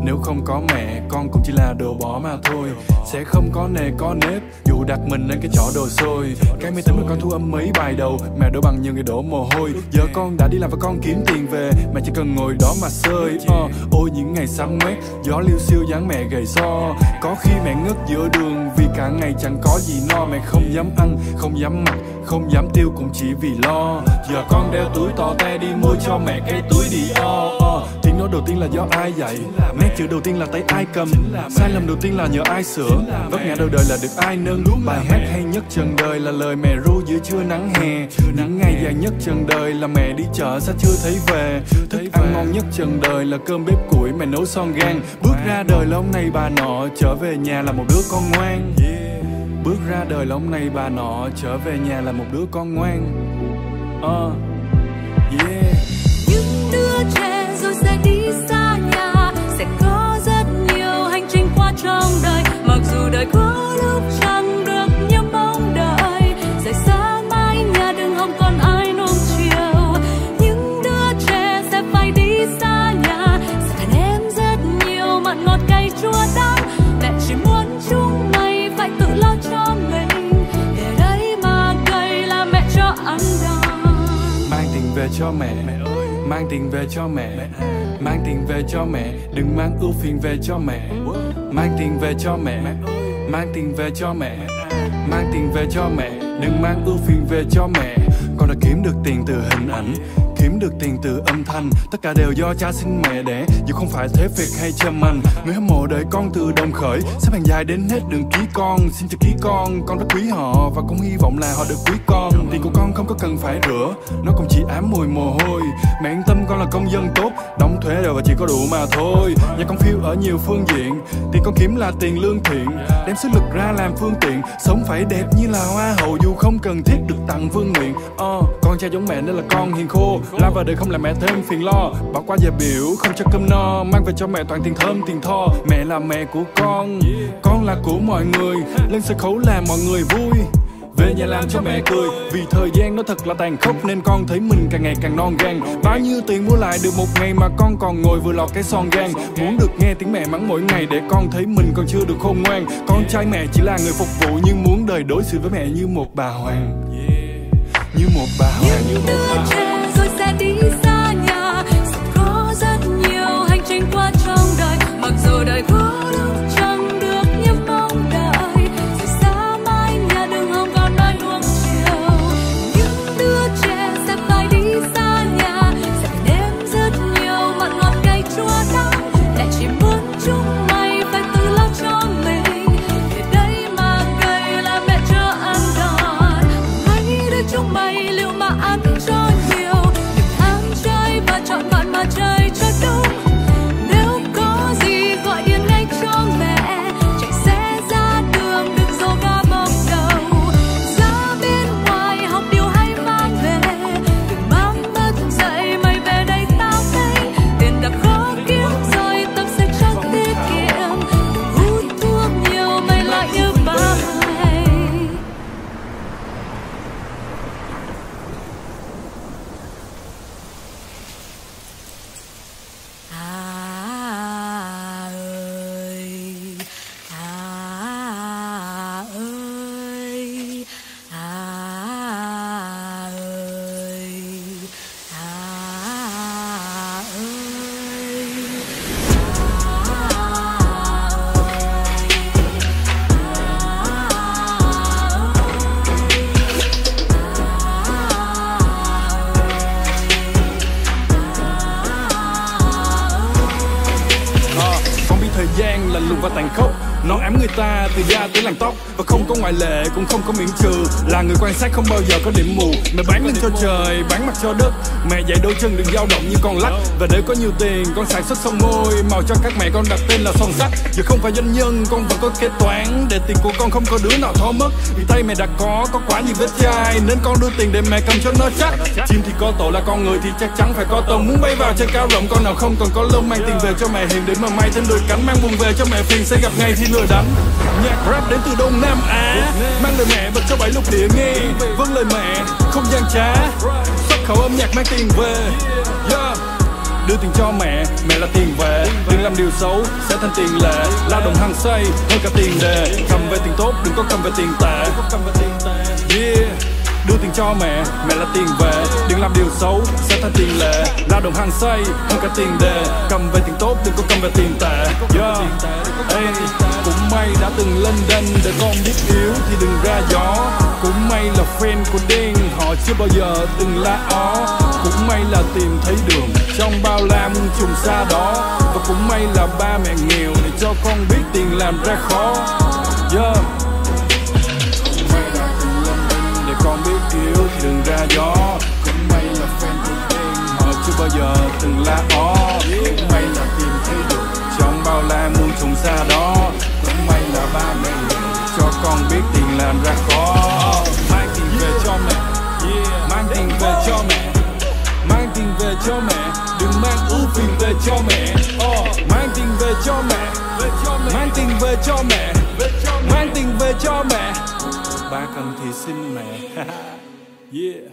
Nếu không có mẹ con cũng chỉ là đồ bỏ mà thôi. Sẽ không có nề có nếp dù đặt mình lên cái chỗ đồ xôi. Cái máy tính mà con thu âm mấy bài đầu, mẹ đổ bằng nhiều người đổ mồ hôi. Giờ con đã đi làm và con kiếm tiền về, mẹ chỉ cần ngồi đó mà sơi. Ôi những ngày sáng mát, gió liêu xiêu dáng mẹ gầy so. Có khi mẹ ngất giữa đường vì cả ngày chẳng có gì no. Mẹ không dám ăn, không dám mặc, không dám tiêu cũng chỉ vì lo. Giờ con đeo túi to te đi mua cho mẹ cái túi Dior. Tiếng nói đầu tiên là do ai dạy, nét chữ đầu tiên là tay ai cầm, sai lầm đầu tiên là nhờ ai sửa, vấp ngã đầu đời là được ai nâng. Bài hát hay nhất trần đời là lời mẹ ru giữa trưa nắng hè. Nắng ngày dài nhất trần đời là mẹ đi chợ sao chưa thấy về. Thức ăn ngon nhất trần đời là cơm bếp củi mẹ nấu son gan. Bước ra đời là ông này bà nọ, trở về nhà là một đứa con ngoan. Bước ra đời là ông này bà nọ, trở về nhà là một đứa con ngoan. Những đứa trẻ rồi sẽ đi xa nhà, sẽ có rất nhiều hành trình qua trong đời. Mặc dù đời có lúc chẳng được như mong đợi, rời xa mái nhà đừng hòng còn ai nuông chiều. Những đứa trẻ sẽ phải đi xa nhà, sẽ phải nếm rất nhiều mặn ngọt cay chua đắng. Mẹ chỉ muốn chúng mày phải tự lo cho mình, để đấy mà cày là mẹ cho ăn đòn. Mang tình về cho mẹ, mang tiền về cho mẹ, mang tiền về cho mẹ, đừng mang ưu phiền về cho mẹ. Mang tiền về cho mẹ, mang tiền về cho mẹ, mang tiền về cho mẹ, đừng mang ưu phiền về cho mẹ. Con đã kiếm được tiền từ hình ảnh, kiếm được tiền từ âm thanh, tất cả đều do cha sinh mẹ đẻ, dù không phải thế việc hay chăm anh. Người hâm mộ đợi con từ đồng khởi, xếp hàng dài đến hết đường ký con. Xin chào ký con rất quý họ và cũng hy vọng là họ được quý con. Tiền của con không có cần phải rửa, nó cũng chỉ ám mùi mồ hôi. Mẹ yên tâm con là công dân tốt, đóng thuế đều và chỉ có đủ mà thôi. Nhà con phiêu ở nhiều phương diện, tiền con kiếm là tiền lương thiện, đem sức lực ra làm phương tiện, sống phải đẹp như là hoa hậu dù không cần thiết được tặng vương miện. Con cha giống mẹ nên là con hiền khô, la vào đời không làm mẹ thêm phiền lo. Bỏ qua dè biểu không cho cơm no, mang về cho mẹ toàn tiền thơm tiền tho. Mẹ là mẹ của con là của mọi người, lên sân khấu làm mọi người vui. về nhà làm cho mẹ cười. Vì thời gian nó thật là tàn khốc nên con thấy mình càng ngày càng non gan. Bao nhiêu tiền mua lại được một ngày mà con còn ngồi vừa lọt cái son gan. Muốn được nghe tiếng mẹ mắng mỗi ngày để con thấy mình còn chưa được khôn ngoan. Con trai mẹ chỉ là người phục vụ nhưng muốn đời đối xử với mẹ như một bà hoàng. Như một bà hoàng, như một bà hoàng. Rồi sẽ đi xa nhà, sẽ có rất nhiều hành trình qua trong đời. Mặc dù đời có lúc chẳng được như mong đợi, rồi xa mãi nhà đường hồng còn mãi uống chiều. Những đứa trẻ sẽ phải đi xa nhà, sẽ nếm rất nhiều mặn ngọt cay chua đắng. Mẹ chỉ muốn chúng mày phải tự lo cho mình, để đây mà cây là mẹ chưa ăn đòn. Hãy để chúng mày liệu mà ăn cho nhiều, đừng ham chơi và chọn bạn mà chơi cho đúng. Nếu có gì gọi điện ngay cho mẹ, chạy xe ra đường đừng dồ ga bốc đầu. Ra bên ngoài học điều hay mang về, đừng mang mất dậy mày về đây tao thấy. Tiền đã khó kiếm rồi tâm sẽ chẳng tiết kiệm, hút thuốc nhiều mày lại như bà hay. Gian lạnh lùng và tàn khốc, nó ám người ta từ da tới làn tóc, và không có ngoại lệ cũng không có miễn trừ. Là người quan sát không bao giờ có điểm mù. Mẹ bán lưng cho trời, bán mặt cho đất. Mẹ dạy đôi chân đừng dao động như con lắc. Và để có nhiều tiền con sản xuất son môi, màu cho các mẹ con đặt tên là son sắt. Giờ không phải doanh nhân con vẫn có kế toán, để tiền của con không có đứa nào thó mất. Vì tay mẹ đã có quá nhiều vết chai, nên con đưa tiền để mẹ cầm cho nó chắc. Chim thì có tổ là con người thì chắc chắn phải có tông. Muốn bay vào trên cao rộng con nào không còn có lông, mang tiền về cho mẹ hiền để mà may thêm đôi cánh, mang buồn về cho mẹ phiền sẽ gặp ngay thì lừa đánh. Nhạc rap đến từ Đông Nam Á, mang lời mẹ bật cho bảy lục địa nghe. Vâng lời mẹ, không gian trá, xuất khẩu âm nhạc mang tiền về. Đưa tiền cho mẹ, mẹ là tiền về. Đừng làm điều xấu, sẽ thành tiền lệ. Lao động hăng say, hơn cả tiền đề. Cầm về tiền tốt, đừng có cầm về tiền tệ. Đưa tiền cho mẹ, mẹ là tiền về. Đừng làm điều xấu, sẽ thành tiền lệ. Lao động hăng say, hơn cả tiền đề. Cầm về tiền tốt, đừng có cầm về tiền tệ. Cũng may đã từng lên đên, để con biết yếu thì đừng ra gió. Cũng may là fan của đen, họ chưa bao giờ từng la ó. Cũng may là tìm thấy đường trong bao la muôn trùng xa đó. Và cũng may là ba mẹ nghèo để cho con biết tiền làm ra khó. Cũng may là từng lên đên, để con biết yếu thì đừng ra gió. Cũng may là fan của đen, họ chưa bao giờ từng la ó. Cũng may là tìm thấy đường trong bao la muôn trùng xa đó. Cũng may là ba mẹ nghèo cho con biết tiền làm ra khó. Mang tiền về cho mẹ, mang tiền về cho mẹ, mang tiền về cho mẹ, đừng mang ưu phiền về cho mẹ. Mang tiền về cho mẹ, mang tiền về cho mẹ, mang tiền về cho mẹ. Ba cần thì xin mẹ. Yeah.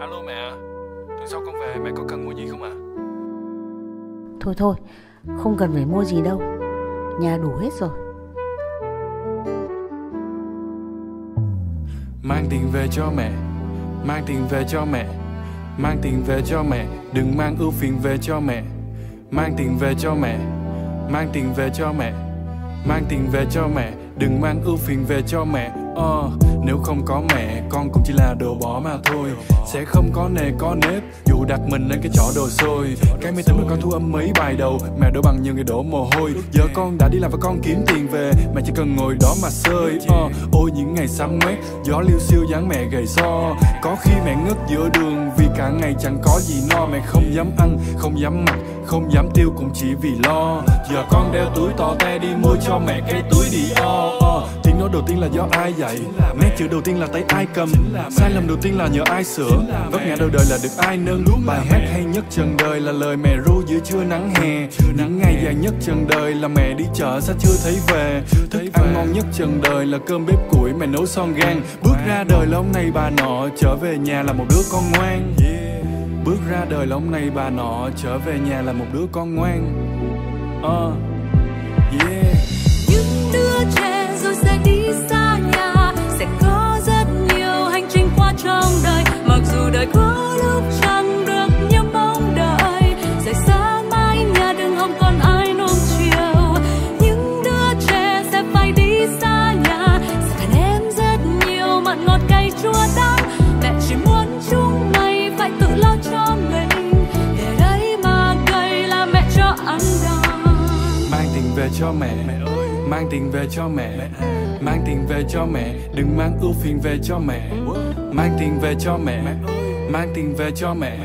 Alo mẹ, tuần sau con về mẹ có cần mua gì không ạ? Thôi thôi, không cần phải mua gì đâu, nhà đủ hết rồi. Mang tiền về cho mẹ, mang tiền về cho mẹ, mang tiền về cho mẹ, đừng mang ưu phiền về cho mẹ. Mang tiền về cho mẹ, mang tiền về cho mẹ, mang tiền về cho mẹ, đừng mang ưu phiền về cho mẹ. Nếu không có mẹ, con cũng chỉ là đồ bỏ mà thôi. Sẽ không có nề có nếp, dù đặt mình lên cái chỏ đồ xôi. Cái máy tính mà con thu âm mấy bài đầu, mẹ đổ bằng nhiều người đổ mồ hôi. Giờ con đã đi làm và con kiếm tiền về, mẹ chỉ cần ngồi đó mà sơi. Ôi những ngày sắm ngoét, gió liêu siêu dáng mẹ gầy so. Có khi mẹ ngất giữa đường, vì cả ngày chẳng có gì no. Mẹ không dám ăn, không dám mặc, không dám tiêu cũng chỉ vì lo. Giờ con đeo túi to te đi mua cho mẹ cái túi Dior. nói đầu tiên là do ai dạy, nét chữ đầu tiên là tay ai cầm, sai lầm đầu tiên là nhờ ai sửa, vấp ngã đầu đời là được ai nâng. Bài hát hay nhất trần đời là lời mẹ ru giữa trưa nắng hè. Nắng ngày dài nhất trần đời là mẹ đi chợ sao chưa thấy về. Thức ăn ngon nhất trần đời là cơm bếp củi mẹ nấu son gan. Bước ra đời là ông này bà nọ, trở về nhà là một đứa con ngoan. Bước ra đời là ông này bà nọ, trở về nhà là một đứa con ngoan. Những đứa trẻ rồi sẽ đi xa nhà, sẽ có rất nhiều hành trình qua trong đời. Mặc dù đời có lúc chẳng được như mong đợi, rời xa mái nhà đừng hòng còn ai nuông chiều. Những đứa trẻ sẽ phải đi xa nhà, sẽ phải nếm rất nhiều mặn ngọt cay chua đắng. Mẹ chỉ muốn chúng mày phải tự lo cho mình, để đấy mà cây là mẹ cho ăn đòn. Mang tình về cho mẹ, mang tình về cho mẹ, mang tình về cho mẹ, đừng mang ưu phiền về cho mẹ. Mang tình về cho mẹ, mang tình về cho mẹ,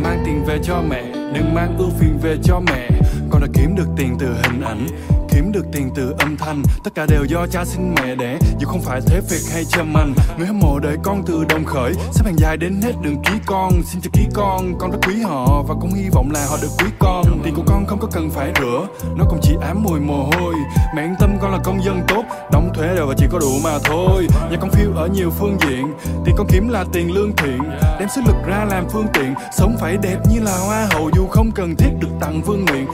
mang tình về cho mẹ, đừng mang ưu phiền về cho mẹ. Con đã kiếm được tiền từ hình ảnh, kiếm được tiền từ âm thanh, tất cả đều do cha sinh mẹ đẻ, dù không phải thế việc hay chăm anh. Người hâm mộ đời con từ đồng khởi, xếp hàng dài đến hết đường ký con. Xin cho ký con rất quý họ và cũng hy vọng là họ được quý con. Tiền của con không có cần phải rửa, nó cũng chỉ ám mùi mồ hôi. Mẹ yên tâm, con là công dân tốt, đóng thuế đều và chỉ có đủ mà thôi. Nhà con phiêu ở nhiều phương diện, tiền con kiếm là tiền lương thiện, đem sức lực ra làm phương tiện, sống phải đẹp như là hoa hậu dù không cần thiết được tặng vương miện.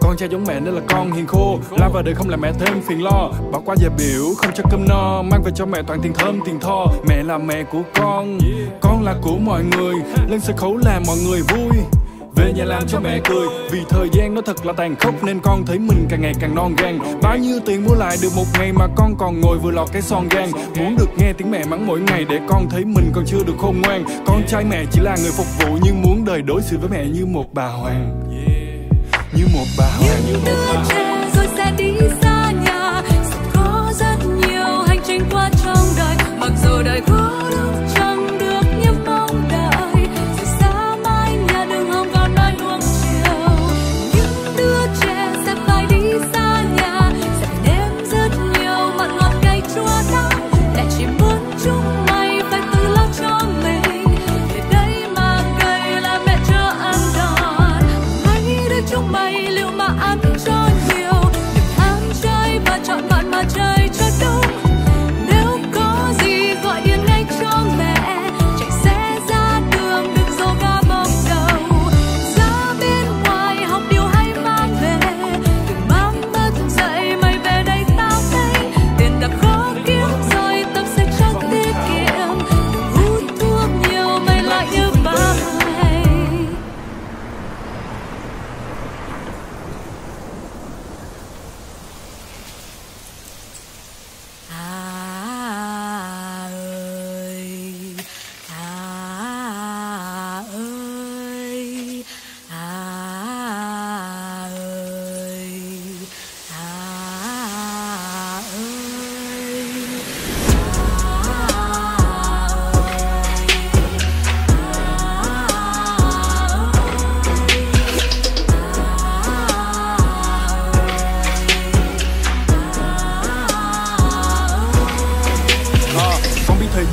Con cha giống mẹ nên là con hiền khô, la vào đời không làm mẹ thêm phiền lo, bỏ qua dè biểu không cho cơm no. Mang về cho mẹ toàn tiền thơm tiền tho, mẹ là mẹ của con là của mọi người, lên sân khấu làm mọi người vui, về nhà làm cho mẹ cười. Vì thời gian nó thật là tàn khốc nên con thấy mình càng ngày càng non gan. Bao nhiêu tiền mua lại được một ngày mà con còn ngồi vừa lọt cái son gan. Muốn được nghe tiếng mẹ mắng mỗi ngày để con thấy mình còn chưa được khôn ngoan. Con trai mẹ chỉ là người phục vụ nhưng muốn đời đối xử với mẹ như một bà hoàng, như một bà hoàng, như một bà hoàng. Sẽ đi xa nhà, sẽ có rất nhiều hành trình qua trong đời. Mặc dù đời có lúc chẳng được như mong đợi, rời xa mái nhà đừng hòng còn ai nuông chiều. Những đứa trẻ sẽ phải đi xa nhà, sẽ nếm rất nhiều mặn ngọt cay chua đắng. Mẹ chỉ muốn chúng mày phải tự lo cho mình, để đấy mà cây là mẹ chưa ăn đòn. Hãy để chúng mày liệu mà ăn cho nhiều, chọn bạn mà chơi cho đúng. Nếu có gì gọi điện ngay cho mẹ, chạy xe ra đường đừng dồ ga bông đầu. Ra bên ngoài học điều hay mang về, đừng bám mất dậy mày về đây tao thấy. Tiền tập khó kiếm rồi tập sẽ chẳng tiết kiệm, đừng hút thuốc nhiều mày lại như ba mày.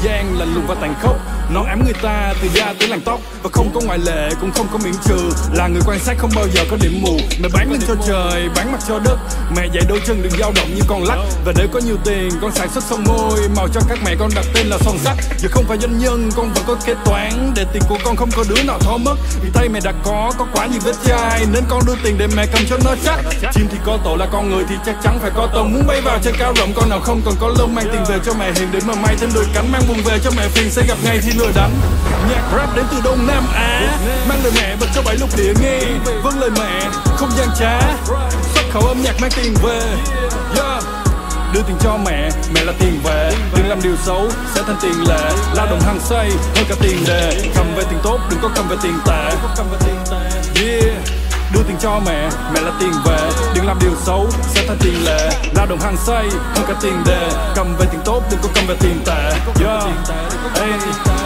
Gian là lùng và tàn khốc, nó ám người ta từ da tới làn tóc, và không có ngoại lệ cũng không có miễn trừ. Là người quan sát không bao giờ có điểm mù, mẹ bán lưng cho trời, bán mặt cho đất. Mẹ dạy đôi chân đừng dao động như con lắc, và để có nhiều tiền con sản xuất son môi màu cho các mẹ con đặt tên là son sắt. Giờ không phải doanh nhân con vẫn có kế toán, để tiền của con không có đứa nào thó mất. Vì tay mẹ đã có quá nhiều vết chai, nên con đưa tiền để mẹ cầm cho nó chắc. Chim thì có tổ là con người thì chắc chắn phải có tông, muốn bay vào trên cao rộng con nào không còn có lông. Mang tiền về cho mẹ hiền để mà may thêm đôi cánh, mang buồn về cho mẹ phiền sẽ gặp ngày thì lừa đánh. Nhạc rap đến từ Đông Nam Á, mang lời mẹ bật cho bảy lục địa nghe, vâng lời mẹ không gian trá. Xuất khẩu âm nhạc mang tiền về, đưa tiền cho mẹ, mẹ là tiền về. Đừng làm điều xấu sẽ thành tiền lệ, lao động hăng say hơn cả tiền đề. Cầm về tiền tốt đừng có cầm về tiền tệ, đưa tiền cho mẹ, mẹ là tiền về. Đừng làm điều xấu sẽ thành tiền lệ, lao động hăng say hơn cả tiền đề. Cầm về tiền tốt đừng có cầm về tiền tệ.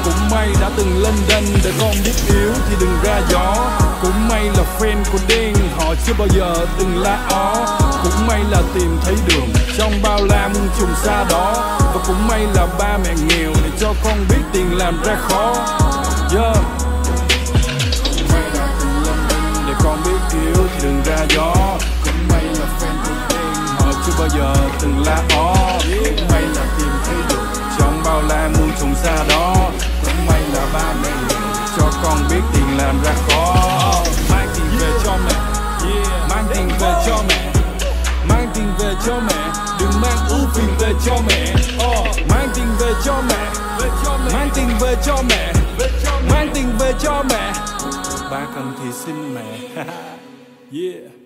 Cũng may may đã từng lên đênh, để con biết yếu thì đừng ra gió. Cũng may là fan của Đen, họ chưa bao giờ từng la ó. Cũng may là tìm thấy đường trong bao la muôn trùng xa đó. Và cũng may là ba mẹ nghèo để cho con biết tiền làm ra khó. Yeah. Cũng may đã từng lên đênh, để con biết yếu thì đừng ra gió. Cũng may là fan của Đen, họ chưa bao giờ từng la ó. Cũng may là tìm thấy đường trong bao la muôn trùng xa đó. Cũng may là ba mẹ nghèo cho con biết tiền làm ra khó. Mang tiền về cho mẹ, mang tiền về cho mẹ, mang tiền về cho mẹ, đừng mang ưu phiền về cho mẹ. Mang tiền về cho mẹ, mang tiền về cho mẹ, mang tiền về cho mẹ. Ba cần thì xin mẹ. Yeah.